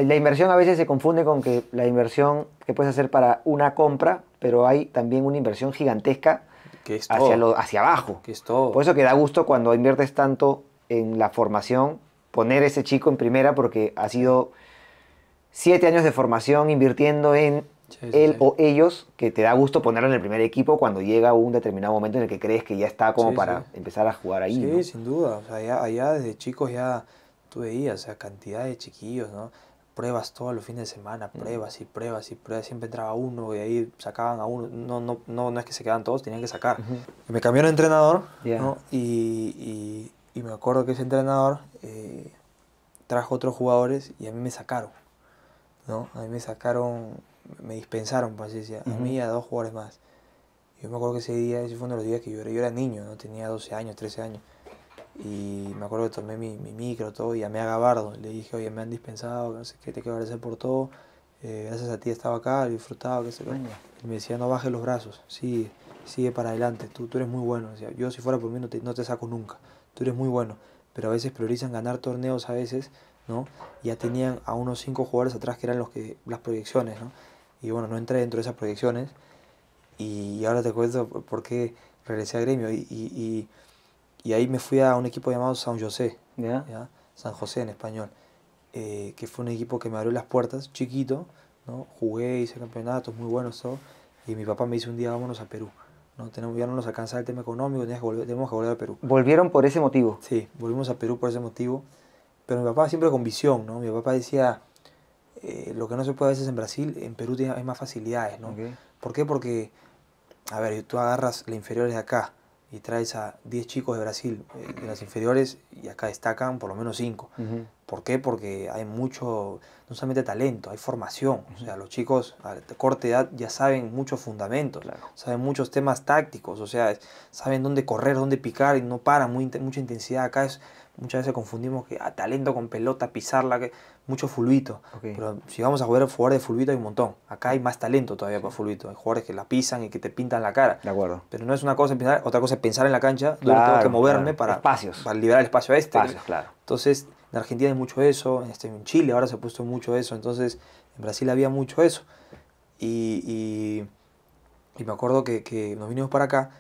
la inversión a veces se confunde con que la inversión que puedes hacer para una compra, pero hay también una inversión gigantesca que es hacia abajo. Que es todo. Por eso que da gusto cuando inviertes tanto en la formación, poner ese chico en primera, porque ha sido 7 años de formación invirtiendo en él o ellos, que te da gusto ponerlo en el primer equipo cuando llega un determinado momento en el que crees que ya está como para empezar a jugar ahí. Sí, ¿no? Sin duda. O sea, allá desde chicos ya... Tú veías, o sea, cantidad de chiquillos, ¿no? Pruebas todos los fines de semana, pruebas y pruebas y pruebas. Siempre entraba uno y ahí sacaban a uno. No es que se quedaban todos, tenían que sacar. Me cambiaron de entrenador, ¿no? Y me acuerdo que ese entrenador trajo otros jugadores y a mí me sacaron, ¿no? A mí me sacaron, me dispensaron, por así decirlo. A mí y a 2 jugadores más. Yo me acuerdo que ese día, ese fue uno de los días que yo era niño, ¿no? Tenía 12 años, 13 años. Y me acuerdo que tomé mi micro, todo, y llamé a Gabardo. Le dije, oye, me han dispensado, no sé qué, te quiero agradecer por todo. Gracias a ti estaba acá, he disfrutado, qué sé yo. Y me decía, no bajes los brazos, sigue para adelante, tú eres muy bueno. O sea, yo si fuera por mí no te saco nunca, tú eres muy bueno. Pero a veces priorizan ganar torneos, a veces, ¿no? Ya tenían a unos 5 jugadores atrás que eran las proyecciones, ¿no? Y bueno, no entré dentro de esas proyecciones. Y ahora te cuento por qué regresé a Gremio. Y ahí me fui a un equipo llamado San José, San José en español, que fue un equipo que me abrió las puertas, chiquito, ¿no? Jugué, hice campeonatos, muy buenos, todo. Y mi papá me dice un día, vámonos a Perú, ¿no? Ya no nos alcanza el tema económico, tenemos que volver a Perú. ¿Volvieron por ese motivo? Sí, volvimos a Perú por ese motivo. Pero mi papá siempre con visión, ¿no? Mi papá decía, lo que no se puede a veces en Brasil, en Perú hay más facilidades, ¿no? ¿Por qué? Porque, a ver, tú agarras las inferiores de acá, y traes a 10 chicos de Brasil, de las inferiores, y acá destacan por lo menos 5. ¿Por qué? Porque hay mucho, no solamente talento, hay formación. O sea, los chicos a corta edad ya saben muchos fundamentos, saben muchos temas tácticos, o sea, saben dónde correr, dónde picar, y no paran, mucha intensidad. Acá es, muchas veces confundimos que talento con pelota, pisarla, que, mucho fulbito. Pero si vamos a jugar de fulbito hay un montón. Acá hay más talento todavía para fulbito. Hay jugadores que la pisan y que te pintan la cara. De acuerdo. Pero no es una cosa pensar, otra cosa es pensar en la cancha, claro, tengo que moverme para liberar el espacio a este. Espacios, claro. Entonces, en Argentina hay mucho eso, en Chile ahora se ha puesto mucho eso, entonces en Brasil había mucho eso. Y me acuerdo que nos vinimos para acá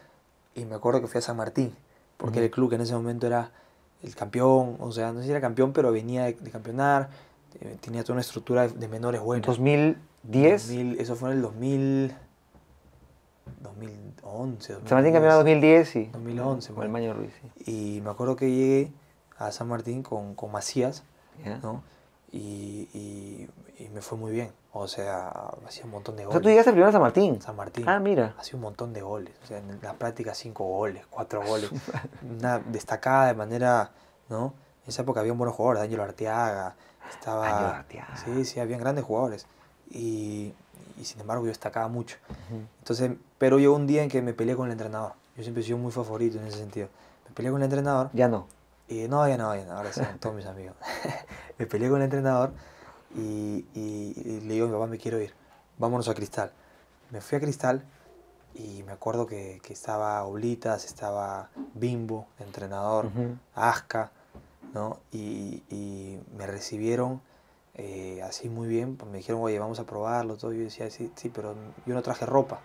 y me acuerdo que fui a San Martín, porque el club que en ese momento era el campeón, o sea, no sé si era campeón, pero venía de campeonar, tenía toda una estructura de menores buenos. ¿2010? Eso fue en el 2011. San Martín campeonó en 2010 y 2011. Con el Maño Ruiz. Sí. Y me acuerdo que llegué a San Martín con Macías, ¿no? Y me fue muy bien. O sea, hacía un montón de goles. O sea, tú llegaste primero a San Martín. San Martín. Ah, mira. Hacía un montón de goles. O sea, en la práctica 5 goles, 4 goles. Una destacada de manera, ¿no? En esa época había buenos jugadores. Ángelo Arteaga. Ángelo Arteaga. Sí, sí, habían grandes jugadores. Y sin embargo yo destacaba mucho. Entonces, pero llegó un día en que me peleé con el entrenador. Yo siempre he sido muy favorito en ese sentido. Me peleé con el entrenador. Ya no. Y no, ya no, ahora son todos mis amigos. Me peleé con el entrenador y le digo a mi papá, me quiero ir, vámonos a Cristal. Me fui a Cristal y me acuerdo que estaba Oblitas, estaba Bimbo, entrenador, Asca, ¿no? Y me recibieron así muy bien, pues me dijeron, oye, vamos a probarlo, todo. Yo decía, sí, pero yo no traje ropa.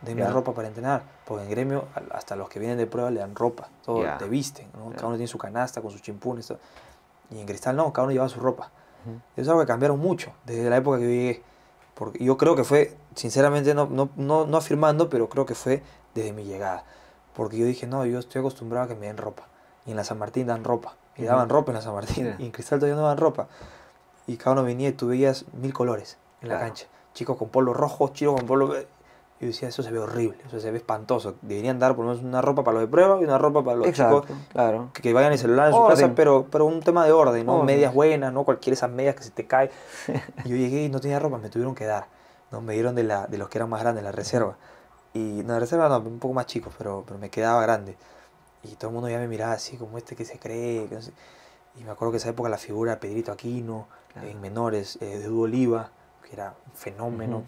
Denme ropa para entrenar, porque en Gremio hasta los que vienen de prueba le dan ropa, todo, te visten, ¿no? Cada uno tiene su canasta con sus chimpunes, todo. Y en Cristal no, cada uno lleva su ropa. Eso es algo que cambiaron mucho desde la época que yo llegué, porque yo creo que fue, sinceramente no afirmando, pero creo que fue desde mi llegada, porque yo dije, no, yo estoy acostumbrado a que me den ropa, y en la San Martín dan ropa, y daban ropa en la San Martín, y en Cristal todavía no dan ropa, y cada uno venía y tú veías 1000 colores en la cancha, chicos con polo rojo, chicos con polo verde. Yo decía, eso se ve horrible, eso se ve espantoso. Deberían dar por lo menos una ropa para los de prueba y una ropa para los chicos que vayan el celular en su casa, pero un tema de orden, ¿no? Medias buenas, ¿no? Cualquiera de esas medias que se te cae. Yo llegué y no tenía ropa, me tuvieron que dar, ¿no? Me dieron de los que eran más grandes, la reserva. Y no, la reserva no, un poco más chicos, pero me quedaba grande. Y todo el mundo ya me miraba así, como este que se cree, que no sé. Y me acuerdo que en esa época la figura de Pedrito Aquino, en menores, de Dudo Oliva, que era un fenómeno,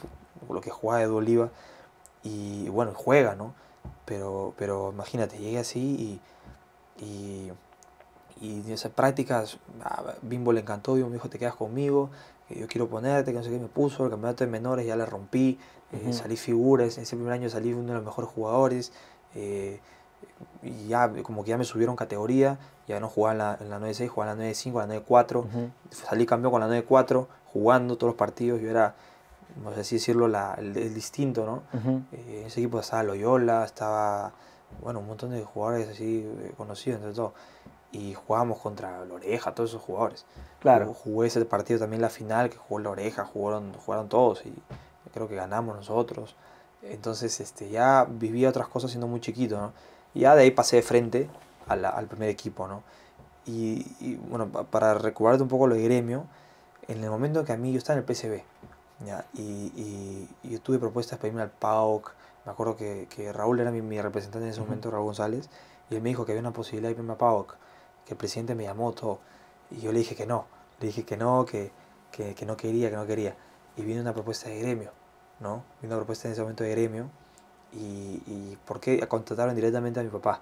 lo que jugaba de Dudo Oliva. Y bueno, juega, ¿no? Pero imagínate, llegué así y esas prácticas, a Bimbo le encantó, me dijo, te quedas conmigo, que yo quiero ponerte, que no sé qué me puso, el campeonato de menores ya la rompí, salí figuras, ese primer año salí uno de los mejores jugadores, y ya como que ya me subieron categoría, ya no jugaba en la 9-6, jugaba en la 9-5, en la 9-4, salí campeón con la 9-4, jugando todos los partidos, yo era, no sé si decirlo, el distinto, ¿no? En ese equipo estaba Loyola, estaba, bueno, un montón de jugadores así conocidos, entre todo. Y jugábamos contra La Oreja, todos esos jugadores. Claro. Jugué ese partido también, la final, que jugó La Oreja, jugaron todos, y creo que ganamos nosotros. Entonces, ya vivía otras cosas siendo muy chiquito, ¿no? Y ya de ahí pasé de frente al primer equipo, ¿no? Y bueno, para recuperarte un poco lo de Gremio, en el momento que a mí yo estaba en el PSV, ya, y yo tuve propuestas para irme al PAOC. Me acuerdo que Raúl era mi representante en ese momento, Raúl González, y él me dijo que había una posibilidad de irme al PAOC, que el presidente me llamó todo, y yo le dije que no, que no quería, y vino una propuesta de Gremio, ¿no? Vino una propuesta en ese momento de Gremio, y porque contrataron directamente a mi papá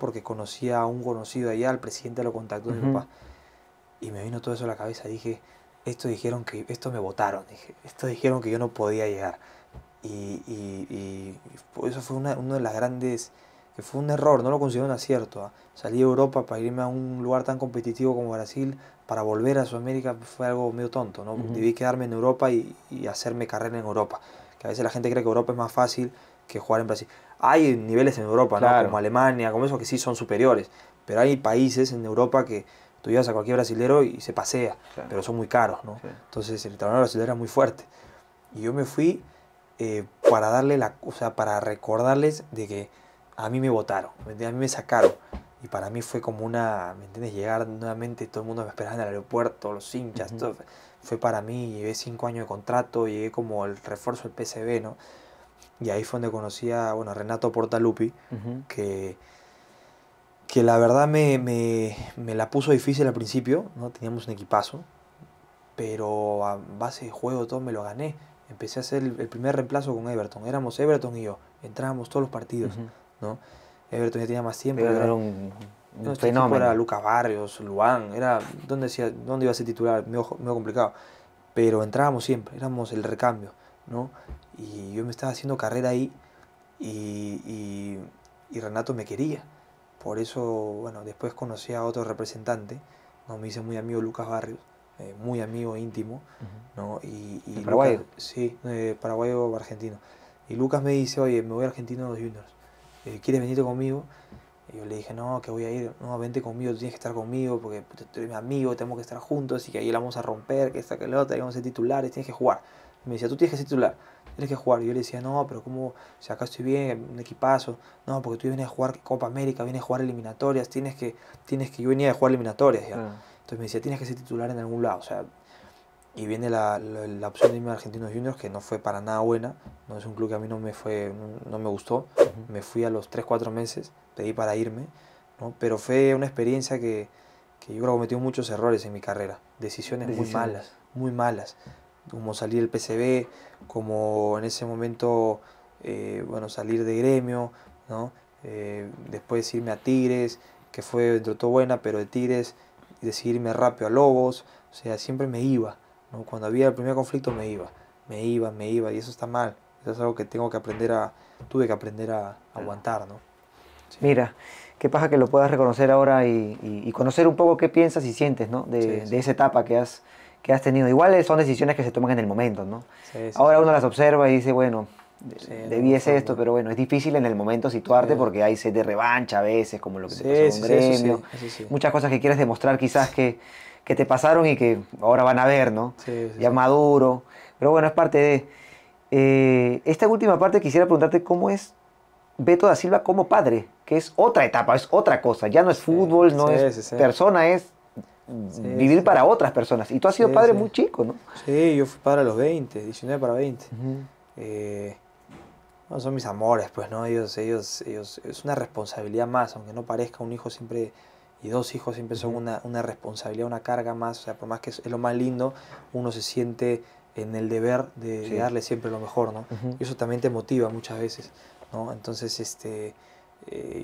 porque conocía a un conocido allá, el presidente lo contactó a mi papá, y me vino todo eso a la cabeza, dije, esto me votaron, dije, esto dijeron que yo no podía llegar. Y eso fue una de las grandes, que fue un error, no lo considero un acierto. Salí de Europa para irme a un lugar tan competitivo como Brasil, para volver a Sudamérica fue algo medio tonto, ¿no? Debí quedarme en Europa y hacerme carrera en Europa. Que a veces la gente cree que Europa es más fácil que jugar en Brasil. Hay niveles en Europa, ¿no? Como Alemania, como eso, que sí son superiores. Pero hay países en Europa que tú llevas a cualquier brasilero y se pasea, pero son muy caros, ¿no? Entonces el torneo brasilero era muy fuerte. Y yo me fui para recordarles de que a mí me votaron, a mí me sacaron. Y para mí fue como una, ¿me entiendes? Llegar nuevamente, todo el mundo me esperaba en el aeropuerto, los hinchas, uh-huh. Todo. Fue para mí, llevé 5 años de contrato, llegué como el refuerzo del PSV, ¿no? Y ahí fue donde conocí a, bueno, a Renato Portaluppi, uh-huh. que la verdad me la puso difícil al principio, ¿no? Teníamos un equipazo, pero a base de juego todo me lo gané. Empecé a hacer el primer reemplazo con Everton. Éramos Everton y yo, entrábamos todos los partidos, uh-huh. ¿no? Everton ya tenía más tiempo. Pero era un fenómeno. Era Lucas Barrios, Luan, era dónde iba a ser titular, medio complicado. Pero entrábamos siempre, éramos el recambio, ¿no? Y yo me estaba haciendo carrera ahí y Renato me quería. Por eso, bueno, después conocí a otro representante, ¿no? Me hice muy amigo Lucas Barrios, muy amigo íntimo, uh-huh. ¿no? Y ¿paraguayo? Lucas, sí, paraguayo argentino. Y Lucas me dice, oye, me voy a Argentinos Juniors. ¿Quieres venirte conmigo? Y yo le dije, no, que voy a ir, no, vente conmigo, tú tienes que estar conmigo, porque tú eres mi amigo, tenemos que estar juntos, y que ahí la vamos a romper, que esta, que la otra, vamos a ser titulares, tienes que jugar. Y me decía, tú tienes que ser titular, tienes que jugar. Y yo le decía, no, pero cómo, si acá estoy bien, un equipazo, no, porque tú vienes a jugar Copa América, vienes a jugar eliminatorias, tienes que yo venía a jugar eliminatorias, ya. Entonces me decía, tienes que ser titular en algún lado, o sea, y viene la opción de irme a Argentinos Juniors, que no fue para nada buena, no es un club que a mí no me gustó, uh-huh. Me fui a los 3-4 meses, pedí para irme, ¿no? Pero fue una experiencia que yo creo que cometí muchos errores en mi carrera, decisiones muy malas, como salir del PSV, como en ese momento, bueno, salir de Grêmio, ¿no? Después irme a Tigres, que fue dentro de todo buena, pero de Tigres, decidirme rápido a Lobos, o sea, siempre me iba. Cuando había el primer conflicto me iba, y eso está mal. Eso es algo que tuve que aprender a aguantar, ¿no? Sí. Mira, qué paja que lo puedas reconocer ahora y conocer un poco qué piensas y sientes, ¿no? De esa etapa que has tenido. Igual son decisiones que se toman en el momento, ¿no? Sí, ahora uno las observa y dice, bueno, sí, debí hacer esto, pero bueno, es difícil en el momento situarte, sí, porque hay sed de revancha a veces, como lo que te pasó con Grêmio. Sí. Muchas cosas que quieres demostrar quizás que te pasaron y que ahora van a ver, ¿no? Sí. Ya maduro. Pero bueno, es parte de... esta última parte quisiera preguntarte cómo es Beto da Silva como padre, que es otra etapa, es otra cosa. Ya no es fútbol, no es persona, es vivir para otras personas. Y tú has sido padre muy chico, ¿no? Sí, yo fui padre a los 20, 19 para 20. Uh-huh. No, son mis amores, pues, ¿no? Ellos, es una responsabilidad más, aunque no parezca, un hijo siempre... Y 2 hijos siempre son una responsabilidad, una carga más. O sea, por más que es lo más lindo, uno se siente en el deber de darle siempre lo mejor, ¿no? Uh-huh. Y eso también te motiva muchas veces, ¿no? Entonces,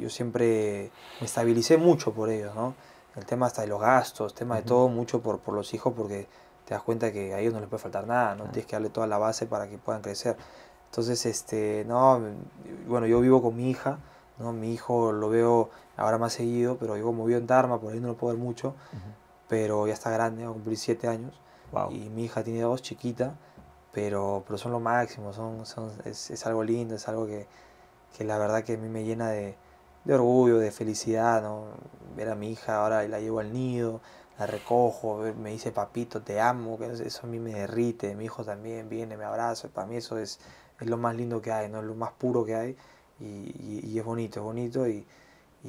yo siempre me estabilicé mucho por ellos, ¿no? El tema hasta de los gastos, el tema de todo, mucho por los hijos, porque te das cuenta que a ellos no les puede faltar nada, ¿no? Uh-huh. Tienes que darle toda la base para que puedan crecer. Entonces, no, bueno, yo vivo con mi hija, ¿no? Mi hijo lo veo ahora más seguido, pero yo como vivo en Dharma, por ahí no lo puedo ver mucho, pero ya está grande, va a cumplir 7 años. Wow. Y mi hija tiene 2, chiquita, pero son lo máximo, es algo lindo, es algo que la verdad que a mí me llena de orgullo, de felicidad, ¿no? Ver a mi hija, ahora la llevo al nido, la recojo, me dice papito, te amo, que eso a mí me derrite, mi hijo también viene, me abraza, para mí eso es lo más lindo que hay, ¿no? Es lo más puro que hay. Y es bonito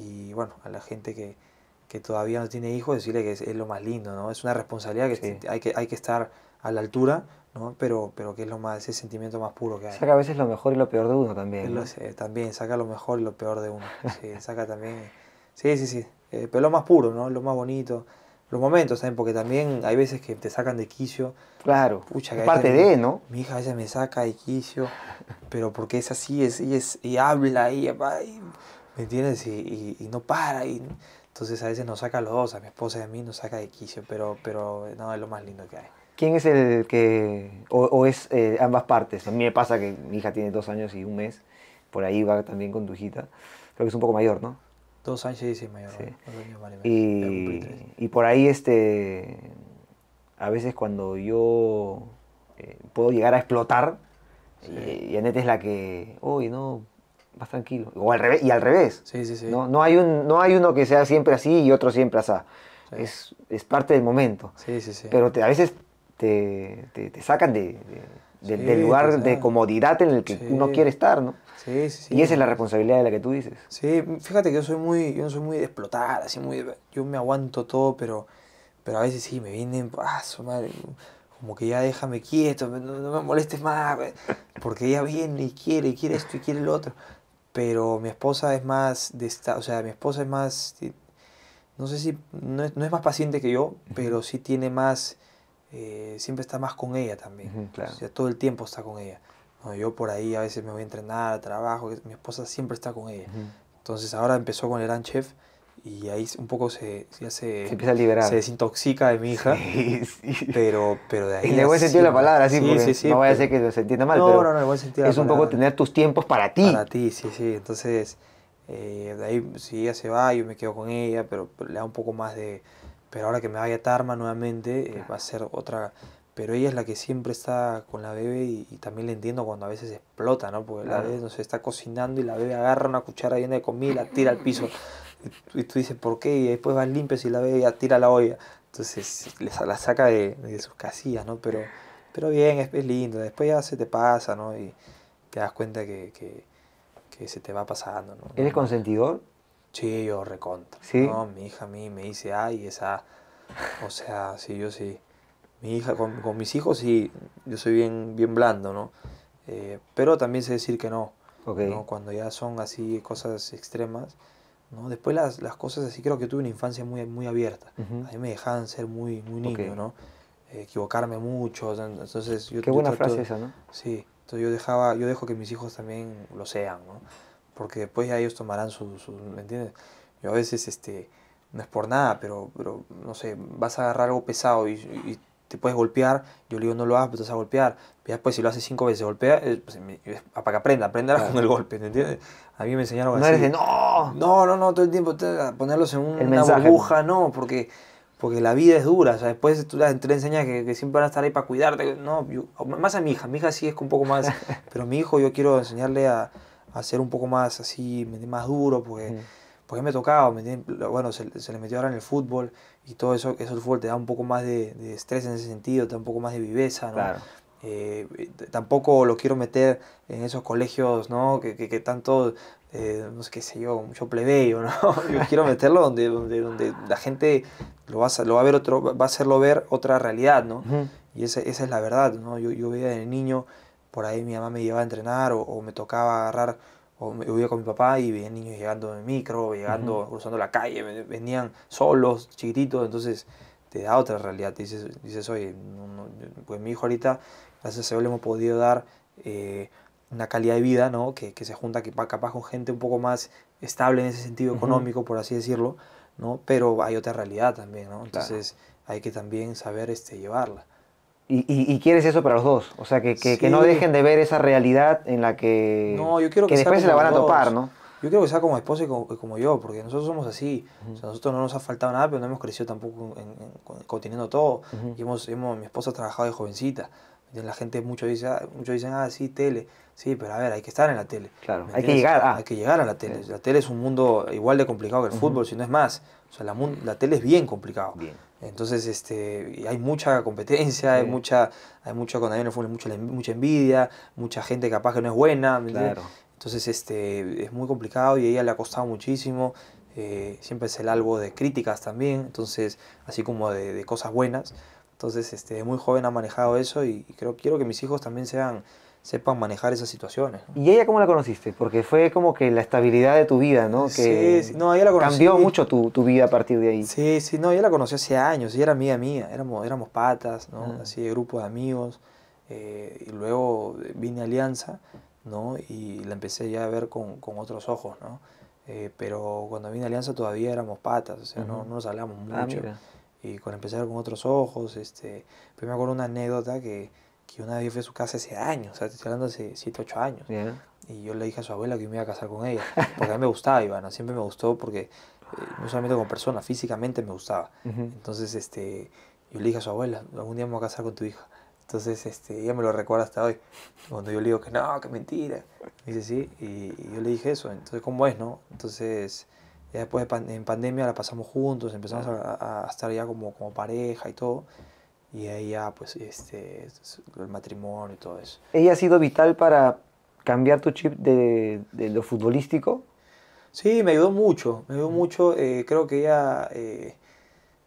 y bueno, a la gente que todavía no tiene hijos, decirle que es lo más lindo, ¿no? Es una responsabilidad que hay que estar a la altura, ¿no? Pero que es lo más, ese sentimiento más puro que hay. Saca a veces lo mejor y lo peor de uno también, ¿no? También saca lo mejor y lo peor de uno. Sí, saca también. Sí. Pero lo más puro, ¿no? Lo más bonito. Los momentos también, porque también hay veces que te sacan de quicio. Claro, pucha, que parte de, ¿no? Mi hija a veces me saca de quicio, pero porque es así, y habla, y ¿me entiendes? Y no para. Entonces a veces nos saca a los dos, a mi esposa y a mí nos saca de quicio, pero no, es lo más lindo que hay. ¿Quién es el que, o es ambas partes? A mí me pasa que mi hija tiene 2 años y 1 mes, por ahí va también con tu hijita, creo que es un poco mayor, ¿no? 2 años y 10 mayor. Sí. Y por ahí a veces cuando yo puedo llegar a explotar, y Anette es la que, uy, no, vas tranquilo. O al revés, Sí. No hay uno que sea siempre así y otro siempre asá. Sí. Es parte del momento. Sí. Pero a veces te sacan de del lugar de comodidad en el que uno quiere estar, ¿no? Sí, sí, sí. Y esa es la responsabilidad de la que tú dices. Sí, fíjate que yo no soy muy de explotar, así muy, yo me aguanto todo, pero a veces sí, me vienen, madre, como que ya déjame quieto, no me molestes más, porque ella viene y quiere esto y quiere lo otro. Pero mi esposa es más, mi esposa es más, no sé si, no es más paciente que yo, pero sí tiene más, siempre está más con ella también, claro. O sea, todo el tiempo está con ella. No, yo por ahí a veces me voy a entrenar, trabajo, mi esposa siempre está con ella. Entonces ahora empezó con el Gran Chef y ahí un poco se empieza a liberar. Se desintoxica de mi hija, pero de ahí... En el buen sentido de la palabra, no vaya a ser que se entienda mal, pero en el buen sentido es un poco tener tus tiempos para ti. Para ti, sí, sí. Entonces, de ahí si ella se va, yo me quedo con ella, pero le da un poco más de... Pero ahora que me vaya a Tarma nuevamente, va a ser otra... Pero ella es la que siempre está con la bebé y también le entiendo cuando a veces explota, ¿no? Porque la bebé, no sé, está cocinando y la bebé agarra una cuchara llena de comida y la tira al piso. Y tú dices, ¿por qué? Y después vas limpio y la bebé ya tira la olla. Entonces la saca de sus casillas, ¿no? Pero bien, es lindo. Después ya se te pasa, ¿no? Y te das cuenta que se te va pasando, ¿no? ¿Eres consentidor? Sí, yo recontra. ¿Sí? No, mi hija a mí me dice A y es A. O sea, sí, yo sí. Mi hija, con mis hijos sí, yo soy bien blando, ¿no? Pero también sé decir que no, okay, ¿no? Cuando ya son así cosas extremas, ¿no? Después las cosas así, creo que tuve una infancia muy abierta. A mí me dejaban ser muy niño, okay, ¿no? Equivocarme mucho, entonces... Qué buena frase esa, ¿no? Sí, entonces yo dejo que mis hijos también lo sean, ¿no? Porque después ya ellos tomarán su ¿me entiendes? Yo a veces, no es por nada, pero no sé, vas a agarrar algo pesado y te puedes golpear, yo le digo no lo hagas, pero te vas a golpear. Y después si lo haces 5 veces, golpea, pues, para que aprenda claro, con el golpe, ¿me entiendes? A mí me enseñaron no así. Eres de, no, todo el tiempo ponerlos en una burbuja, no, porque la vida es dura, o sea, después tú le enseñas que siempre van a estar ahí para cuidarte, no, más a mi hija sí es un poco más, pero mi hijo yo quiero enseñarle a ser un poco más así, más duro, porque... Porque me tocaba, bueno, se le metió ahora en el fútbol y todo eso el fútbol te da un poco más de estrés en ese sentido, te da un poco más de viveza, ¿no? Claro. Tampoco lo quiero meter en esos colegios, ¿no? Que tanto, no sé qué sé yo, mucho plebeyo, ¿no? Yo quiero meterlo donde la gente va a hacerlo ver otra realidad, ¿no? Y esa es la verdad, ¿no? Yo veía de niño, por ahí mi mamá me llevaba a entrenar o me tocaba agarrar. O me iba con mi papá y venían niños llegando en micro, cruzando la calle, venían solos, chiquititos, entonces te da otra realidad. Te dices oye, pues mi hijo ahorita, gracias a Dios le hemos podido dar una calidad de vida, ¿no? Que se junta capaz con gente un poco más estable en ese sentido económico, por así decirlo, ¿no? Pero hay otra realidad también, ¿no? Entonces hay que también saber llevarla. Y quieres eso para los dos, o sea, que no dejen de ver esa realidad en la que, no, yo quiero que después se la van a topar, ¿no? Yo quiero que sea como esposa y como yo, porque nosotros somos así, o sea, nosotros no nos ha faltado nada, pero no hemos crecido tampoco conteniendo todo, y mi esposa ha trabajado de jovencita, la gente muchos dicen, sí, tele, sí, pero a ver, hay que estar en la tele. Claro, hay que llegar a... Hay que llegar a la tele, la tele es un mundo igual de complicado que el fútbol, si no es más, o sea, la tele es bien complicado. Bien. Entonces hay mucha competencia, sí, hay mucho cuando hay en el fútbol, mucha envidia, mucha gente capaz que no es buena, claro. Entonces es muy complicado y a ella le ha costado muchísimo, siempre es el algo de críticas también, entonces así como de cosas buenas, entonces muy joven ha manejado eso y quiero que mis hijos también sepan manejar esas situaciones, ¿no? ¿Y ella cómo la conociste? Porque fue como que la estabilidad de tu vida, ¿no? Que sí, no, ella la conocí. Cambió mucho tu vida a partir de ahí. Sí, sí, no, ella la conocí hace años, ella era amiga mía, éramos patas, ¿no? Así de grupo de amigos, y luego vine a Alianza, ¿no? Y la empecé ya a ver con otros ojos, ¿no? Pero cuando vine a Alianza todavía éramos patas, o sea, no nos hablamos mucho. Mira. Y cuando empecé a ver con otros ojos, pues me acuerdo una anécdota que una vez yo fui a su casa hace años, o sea, te estoy hablando hace 7, 8 años. Bien. Y yo le dije a su abuela que me iba a casar con ella, porque a mí me gustaba Ivana, siempre me gustó porque, no solamente como persona, físicamente me gustaba. Entonces, yo le dije a su abuela, algún día me voy a casar con tu hija. Entonces, ella me lo recuerda hasta hoy. Cuando yo le digo que no, que mentira, me dice sí, y yo le dije eso, entonces, ¿cómo es, no? Entonces, ya después en pandemia la pasamos juntos, empezamos a estar ya como pareja y todo. y ella, pues, el matrimonio y todo eso. ¿Ella ha sido vital para cambiar tu chip de lo futbolístico? Sí, me ayudó mucho, creo que ella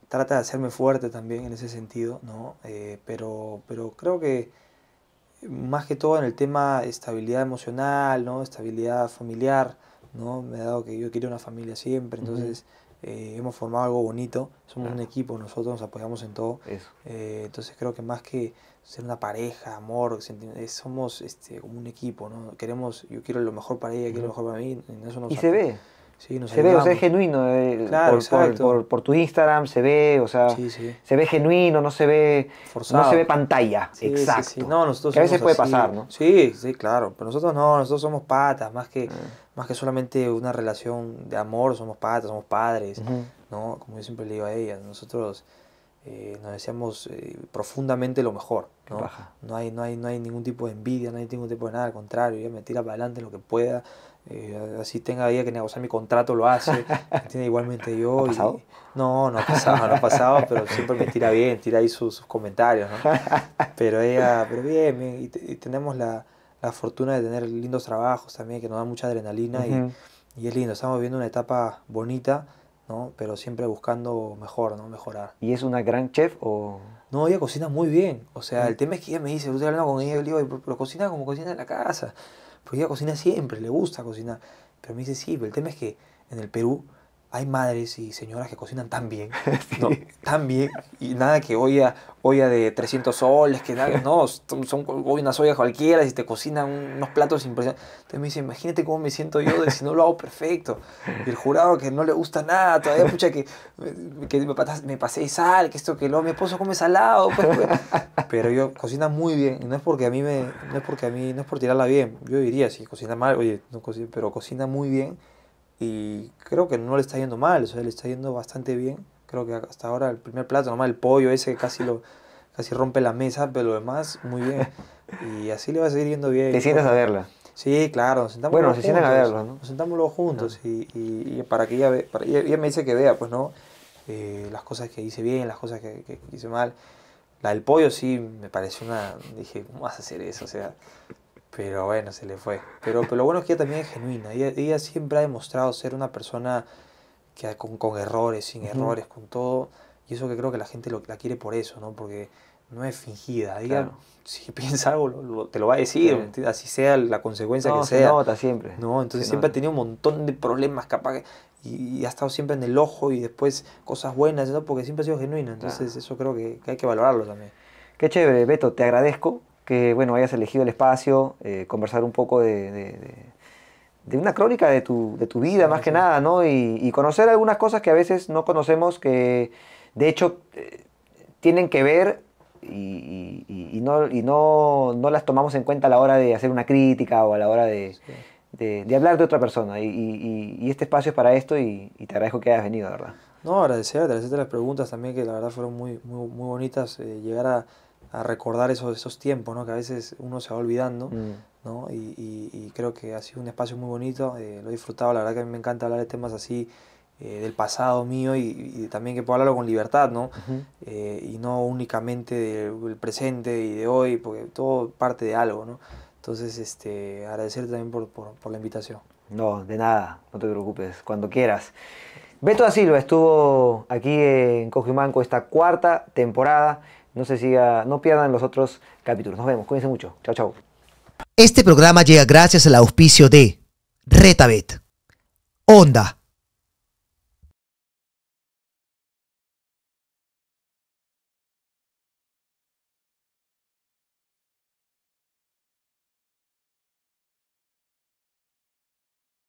trata de hacerme fuerte también en ese sentido, ¿no? Pero creo que más que todo en el tema de estabilidad emocional, ¿no? Estabilidad familiar, ¿no? Me ha dado que yo quería una familia siempre, entonces hemos formado algo bonito, somos un equipo, nosotros nos apoyamos en todo. Entonces creo que más que ser una pareja, amor, somos como un equipo, ¿no? Queremos, yo quiero lo mejor para ella, quiero lo mejor para mí, en eso nos ¿Y se ve? Sí, nos ayudamos. Se ve, o sea, es genuino. Claro, por tu Instagram se ve, o sea, se ve genuino, no se ve forzado. No se ve pantalla, No, nosotros que a veces puede pasar, ¿no? Sí, sí, claro, pero nosotros no, nosotros somos patas, más que solamente una relación de amor, somos patas, somos padres, ¿no? Como yo siempre le digo a ella, nosotros nos deseamos profundamente lo mejor, ¿no? No hay ningún tipo de envidia, no hay ningún tipo de nada, al contrario, ella me tira para adelante lo que pueda. Así tenga ella que negociar mi contrato, lo hace. Tiene igualmente yo. ¿Ha pasado? No ha pasado, pero siempre me tira bien, tira ahí sus comentarios, ¿no? Pero ella, bien, y tenemos la fortuna de tener lindos trabajos también, que nos dan mucha adrenalina y es lindo. Estamos viviendo una etapa bonita, ¿no? Pero siempre buscando mejor, ¿no? Mejorar. ¿Y es una gran chef o...? No, ella cocina muy bien. O sea, el tema es que ella me dice, yo estoy hablando con ella, le digo, pero cocina como cocina en la casa. Porque ella cocina siempre, le gusta cocinar. Pero me dice, sí, pero el tema es que en el Perú hay madres y señoras que cocinan tan bien, ¿no? Tan bien, y nada que olla de 300 soles, que nada, no, son unas ollas cualquiera y te cocinan unos platos impresionantes. Entonces me dice, imagínate cómo me siento yo de si no lo hago perfecto. Y el jurado que no le gusta nada, todavía pucha que me pasé sal, que esto, que lo, mi esposo come salado, pues. Pero yo cocina muy bien, y no es porque a mí no es por tirarla bien. Yo diría, si cocina mal, oye, no cocina, pero cocina muy bien. Y creo que no le está yendo mal, o sea, le está yendo bastante bien. Creo que hasta ahora el primer plato, nomás el pollo ese casi rompe la mesa, pero lo demás, muy bien. Y así le va a seguir yendo bien. ¿Te sientas a verla? Sí, claro, nos sentamos luego juntos. Bueno, se sientan a verla, ¿no? Nos sentamos luego juntos y para que ella vea, ella me dice que vea, pues, ¿no? Las cosas que hice bien, las cosas que hice mal. La del pollo sí me pareció una... Dije, ¿cómo vas a hacer eso? O sea... Pero bueno, se le fue. Pero lo bueno es que ella también es genuina. Ella siempre ha demostrado ser una persona que con errores, sin errores, con todo. Y eso que creo que la gente la quiere por eso, ¿no? Porque no es fingida. Ella, si piensa algo, te lo va a decir. Claro. Así sea la consecuencia que sea. No, se nota siempre. No, entonces siempre ha tenido un montón de problemas, capaz que... Y ha estado siempre en el ojo y después cosas buenas, ¿no? Porque siempre ha sido genuina. Entonces eso creo que hay que valorarlo también. Qué chévere, Beto. Te agradezco que bueno, hayas elegido el espacio, conversar un poco de una crónica de tu vida, más que nada, ¿no? Y conocer algunas cosas que a veces no conocemos, que de hecho tienen que ver y no las tomamos en cuenta a la hora de hacer una crítica o a la hora de hablar de otra persona. Y este espacio es para esto y te agradezco que hayas venido, de verdad. No, agradecerte las preguntas también, que la verdad fueron muy bonitas, llegar a recordar esos tiempos, ¿no? Que a veces uno se va olvidando, ¿no? Y creo que ha sido un espacio muy bonito, lo he disfrutado, la verdad que a mí me encanta hablar de temas así, del pasado mío y también que puedo hablarlo con libertad, ¿no? Y no únicamente del presente y de hoy, porque todo parte de algo, ¿no? Entonces, agradecerte también por la invitación. No, de nada, no te preocupes, cuando quieras. Beto da Silva estuvo aquí en Cojo y Manco esta cuarta temporada. No pierdan los otros capítulos. Nos vemos. Cuídense mucho. Chao, chao. Este programa llega gracias al auspicio de RETABET, Onda,